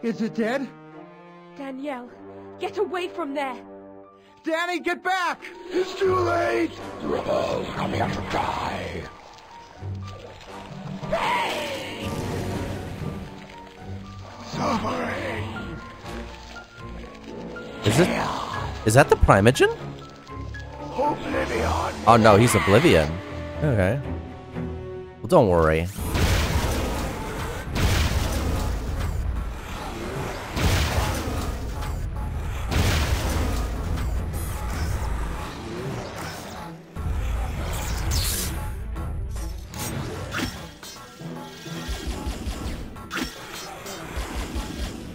Is it dead? Danielle, get away from there! Danny, get back! It's too late! The rebels come here to die! Hey! Suffering! Is that the Primogen? Oblivion. Oh no, he's Oblivion. Okay. Well, don't worry.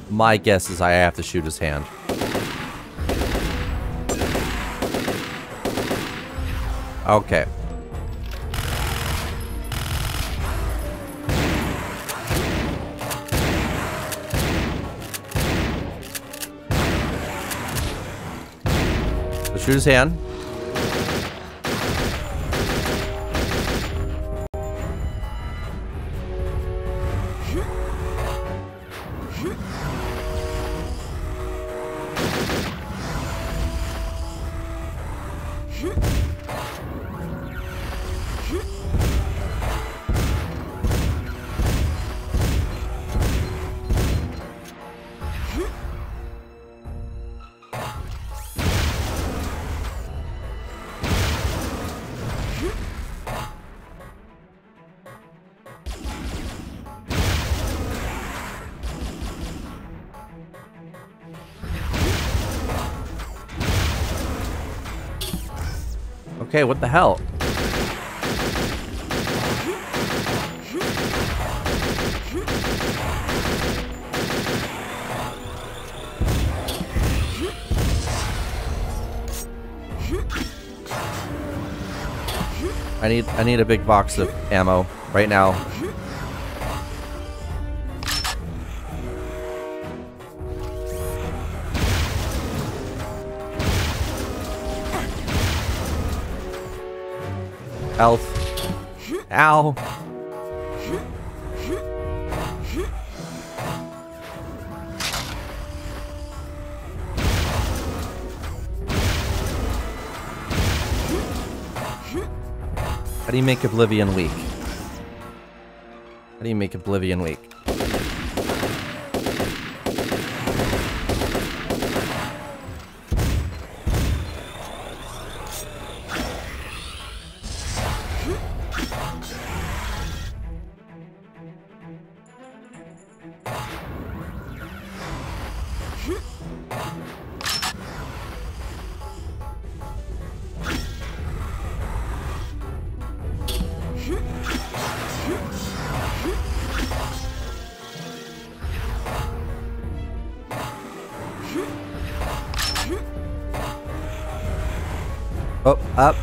My guess is I have to shoot his hand. Okay. Let's shoot his hand. Okay, what the hell? I need a big box of ammo right now. Health. Ow. How do you make Oblivion weak? How do you make Oblivion weak? Oh, up,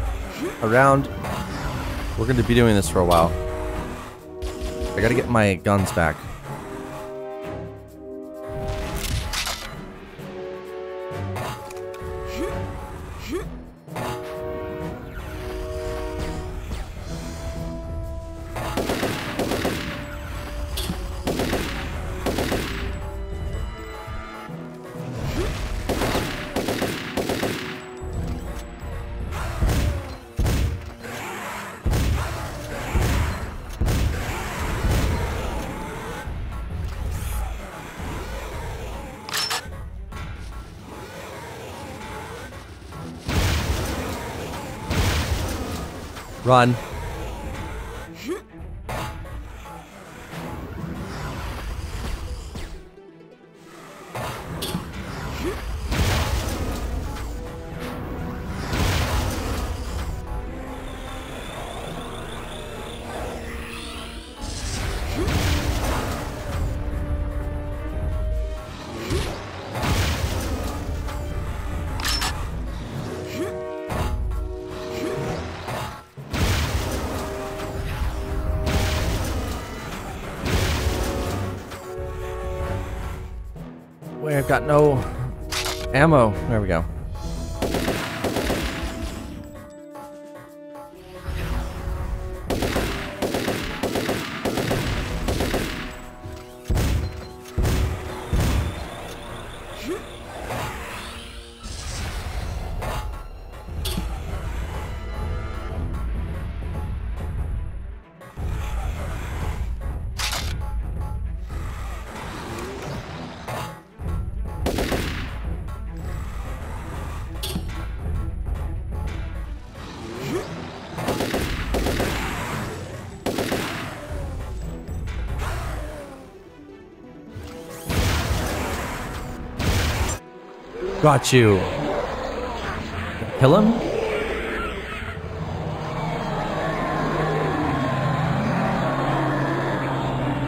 around. We're going to be doing this for a while. I gotta get my guns back. Run. Got no ammo. There we go. Got you. Kill him?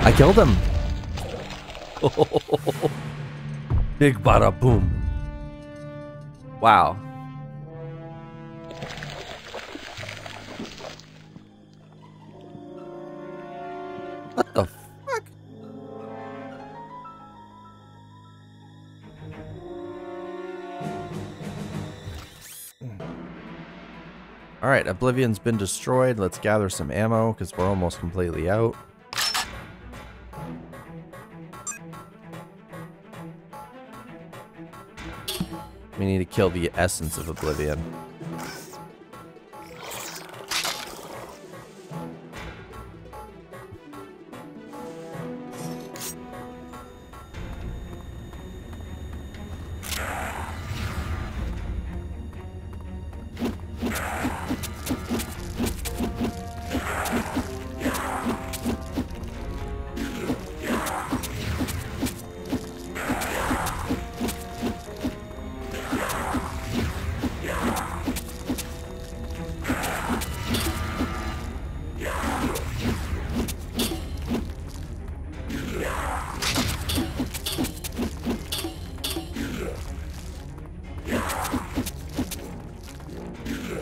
I killed him. Big bada boom. Wow. What the fuck? All right, Oblivion's been destroyed. Let's gather some ammo because we're almost completely out. We need to kill the essence of Oblivion.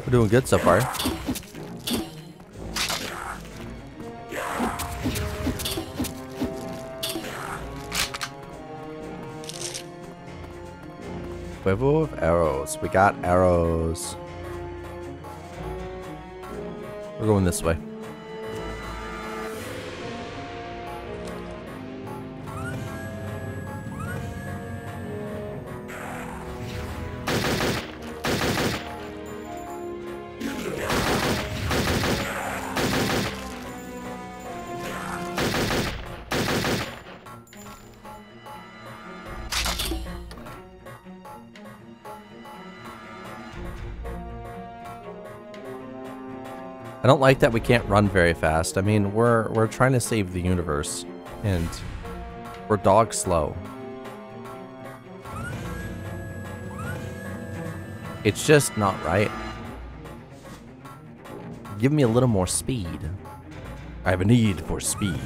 We're doing good so far. Quiver of arrows. We got arrows. We're going this way. I don't like that we can't run very fast. I mean, we're trying to save the universe, and we're dog slow. It's just not right. Give me a little more speed. I have a need for speed.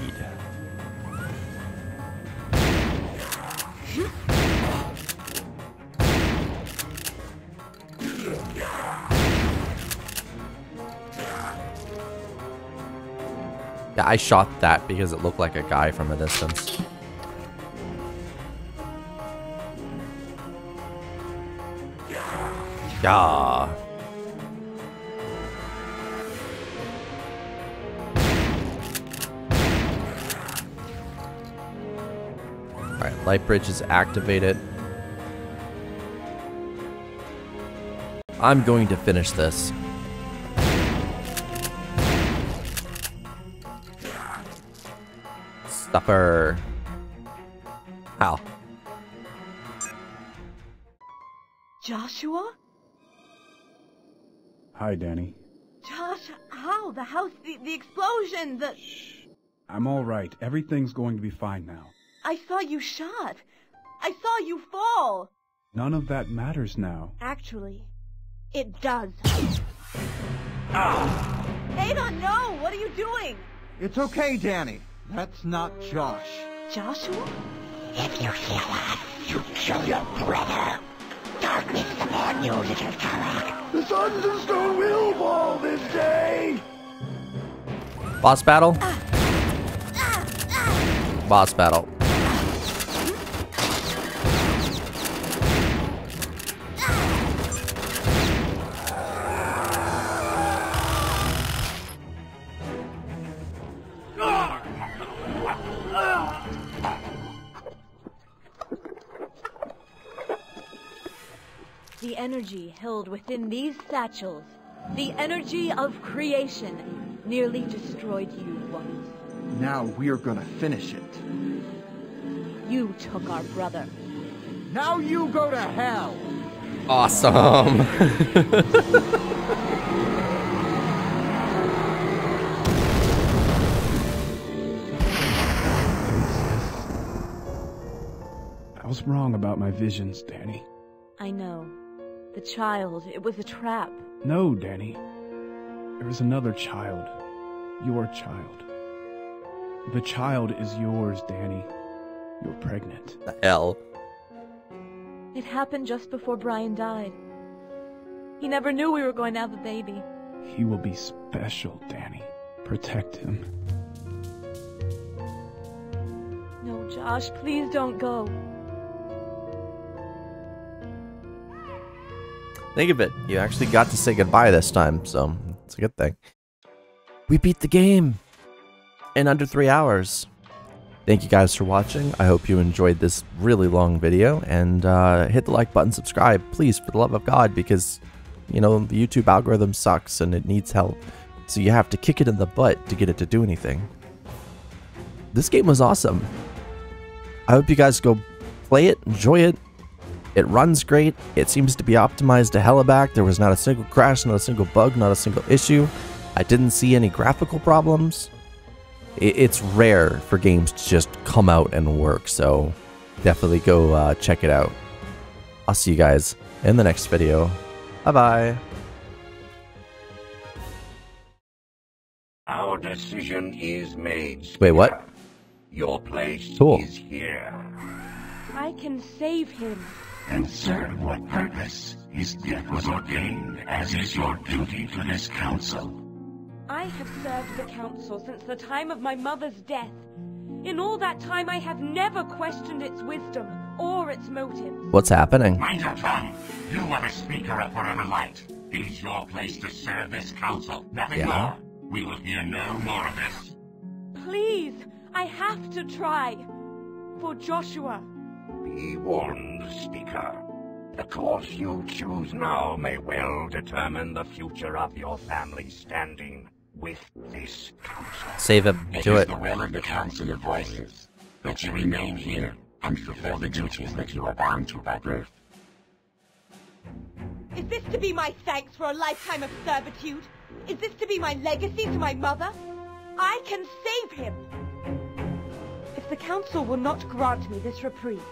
Yeah, I shot that because it looked like a guy from a distance. Yeah. Alright, light bridge is activated. I'm going to finish this. Stuffer. How? Joshua? Hi, Danny. Josh, how? The house, the explosion, the... Shh. I'm all right. Everything's going to be fine now. I saw you shot. I saw you fall. None of that matters now. Actually, it does. Ah. Adon, no! What are you doing? It's okay, Danny. That's not Josh. Joshua? If you hear that, you kill your brother. Darkness upon you, little Turok. The Sons of Stone will fall this day! Boss battle? Boss battle. The energy held within these satchels, the energy of creation, nearly destroyed you once. Now we're gonna finish it. You took our brother. Now you go to hell! Awesome! I was wrong about my visions, Danny. I know. The child, it was a trap. No, Danny. There is another child. Your child. The child is yours, Danny. You're pregnant. The hell? It happened just before Brian died. He never knew we were going to have a baby. He will be special, Danny. Protect him. No, Josh, please don't go. Think of it, you actually got to say goodbye this time, so it's a good thing. We beat the game in under 3 hours. Thank you guys for watching. I hope you enjoyed this really long video, and hit the like button, subscribe, please, for the love of God, because, you know, the YouTube algorithm sucks and it needs help, so you have to kick it in the butt to get it to do anything. This game was awesome. I hope you guys go play it, enjoy it. It runs great, it seems to be optimized to hella back, there was not a single crash, not a single bug, not a single issue. I didn't see any graphical problems. It's rare for games to just come out and work, so definitely go check it out. I'll see you guys in the next video. Bye-bye. Our decision is made. Wait, what? Your place is here. I can save him. And serve what purpose? His death was ordained, as is your duty to this council. I have served the council since the time of my mother's death. In all that time, I have never questioned its wisdom or its motives. What's happening? Mind your tongue. You are a speaker of forever light. It is your place to serve this council, nothing more. We will hear no more of this. Please, I have to try. For Joshua. Be warned, Speaker. The course you choose now may well determine the future of your family's standing with this council. Save him. Do it. It is the will of the Council of Voices that you remain here and fulfill the duties that you are bound to by birth. Is this to be my thanks for a lifetime of servitude? Is this to be my legacy to my mother? I can save him! If the council will not grant me this reprieve,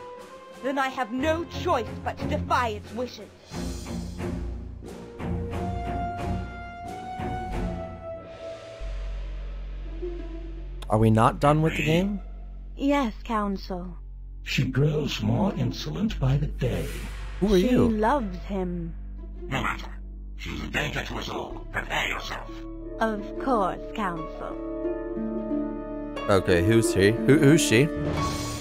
then I have no choice but to defy its wishes. Are we not done with the game? Yes, Council. She grows more insolent by the day. Who are you? She loves him. No matter. She's a danger to us all. Prepare yourself. Of course, Council. Okay, who's she? Who's she?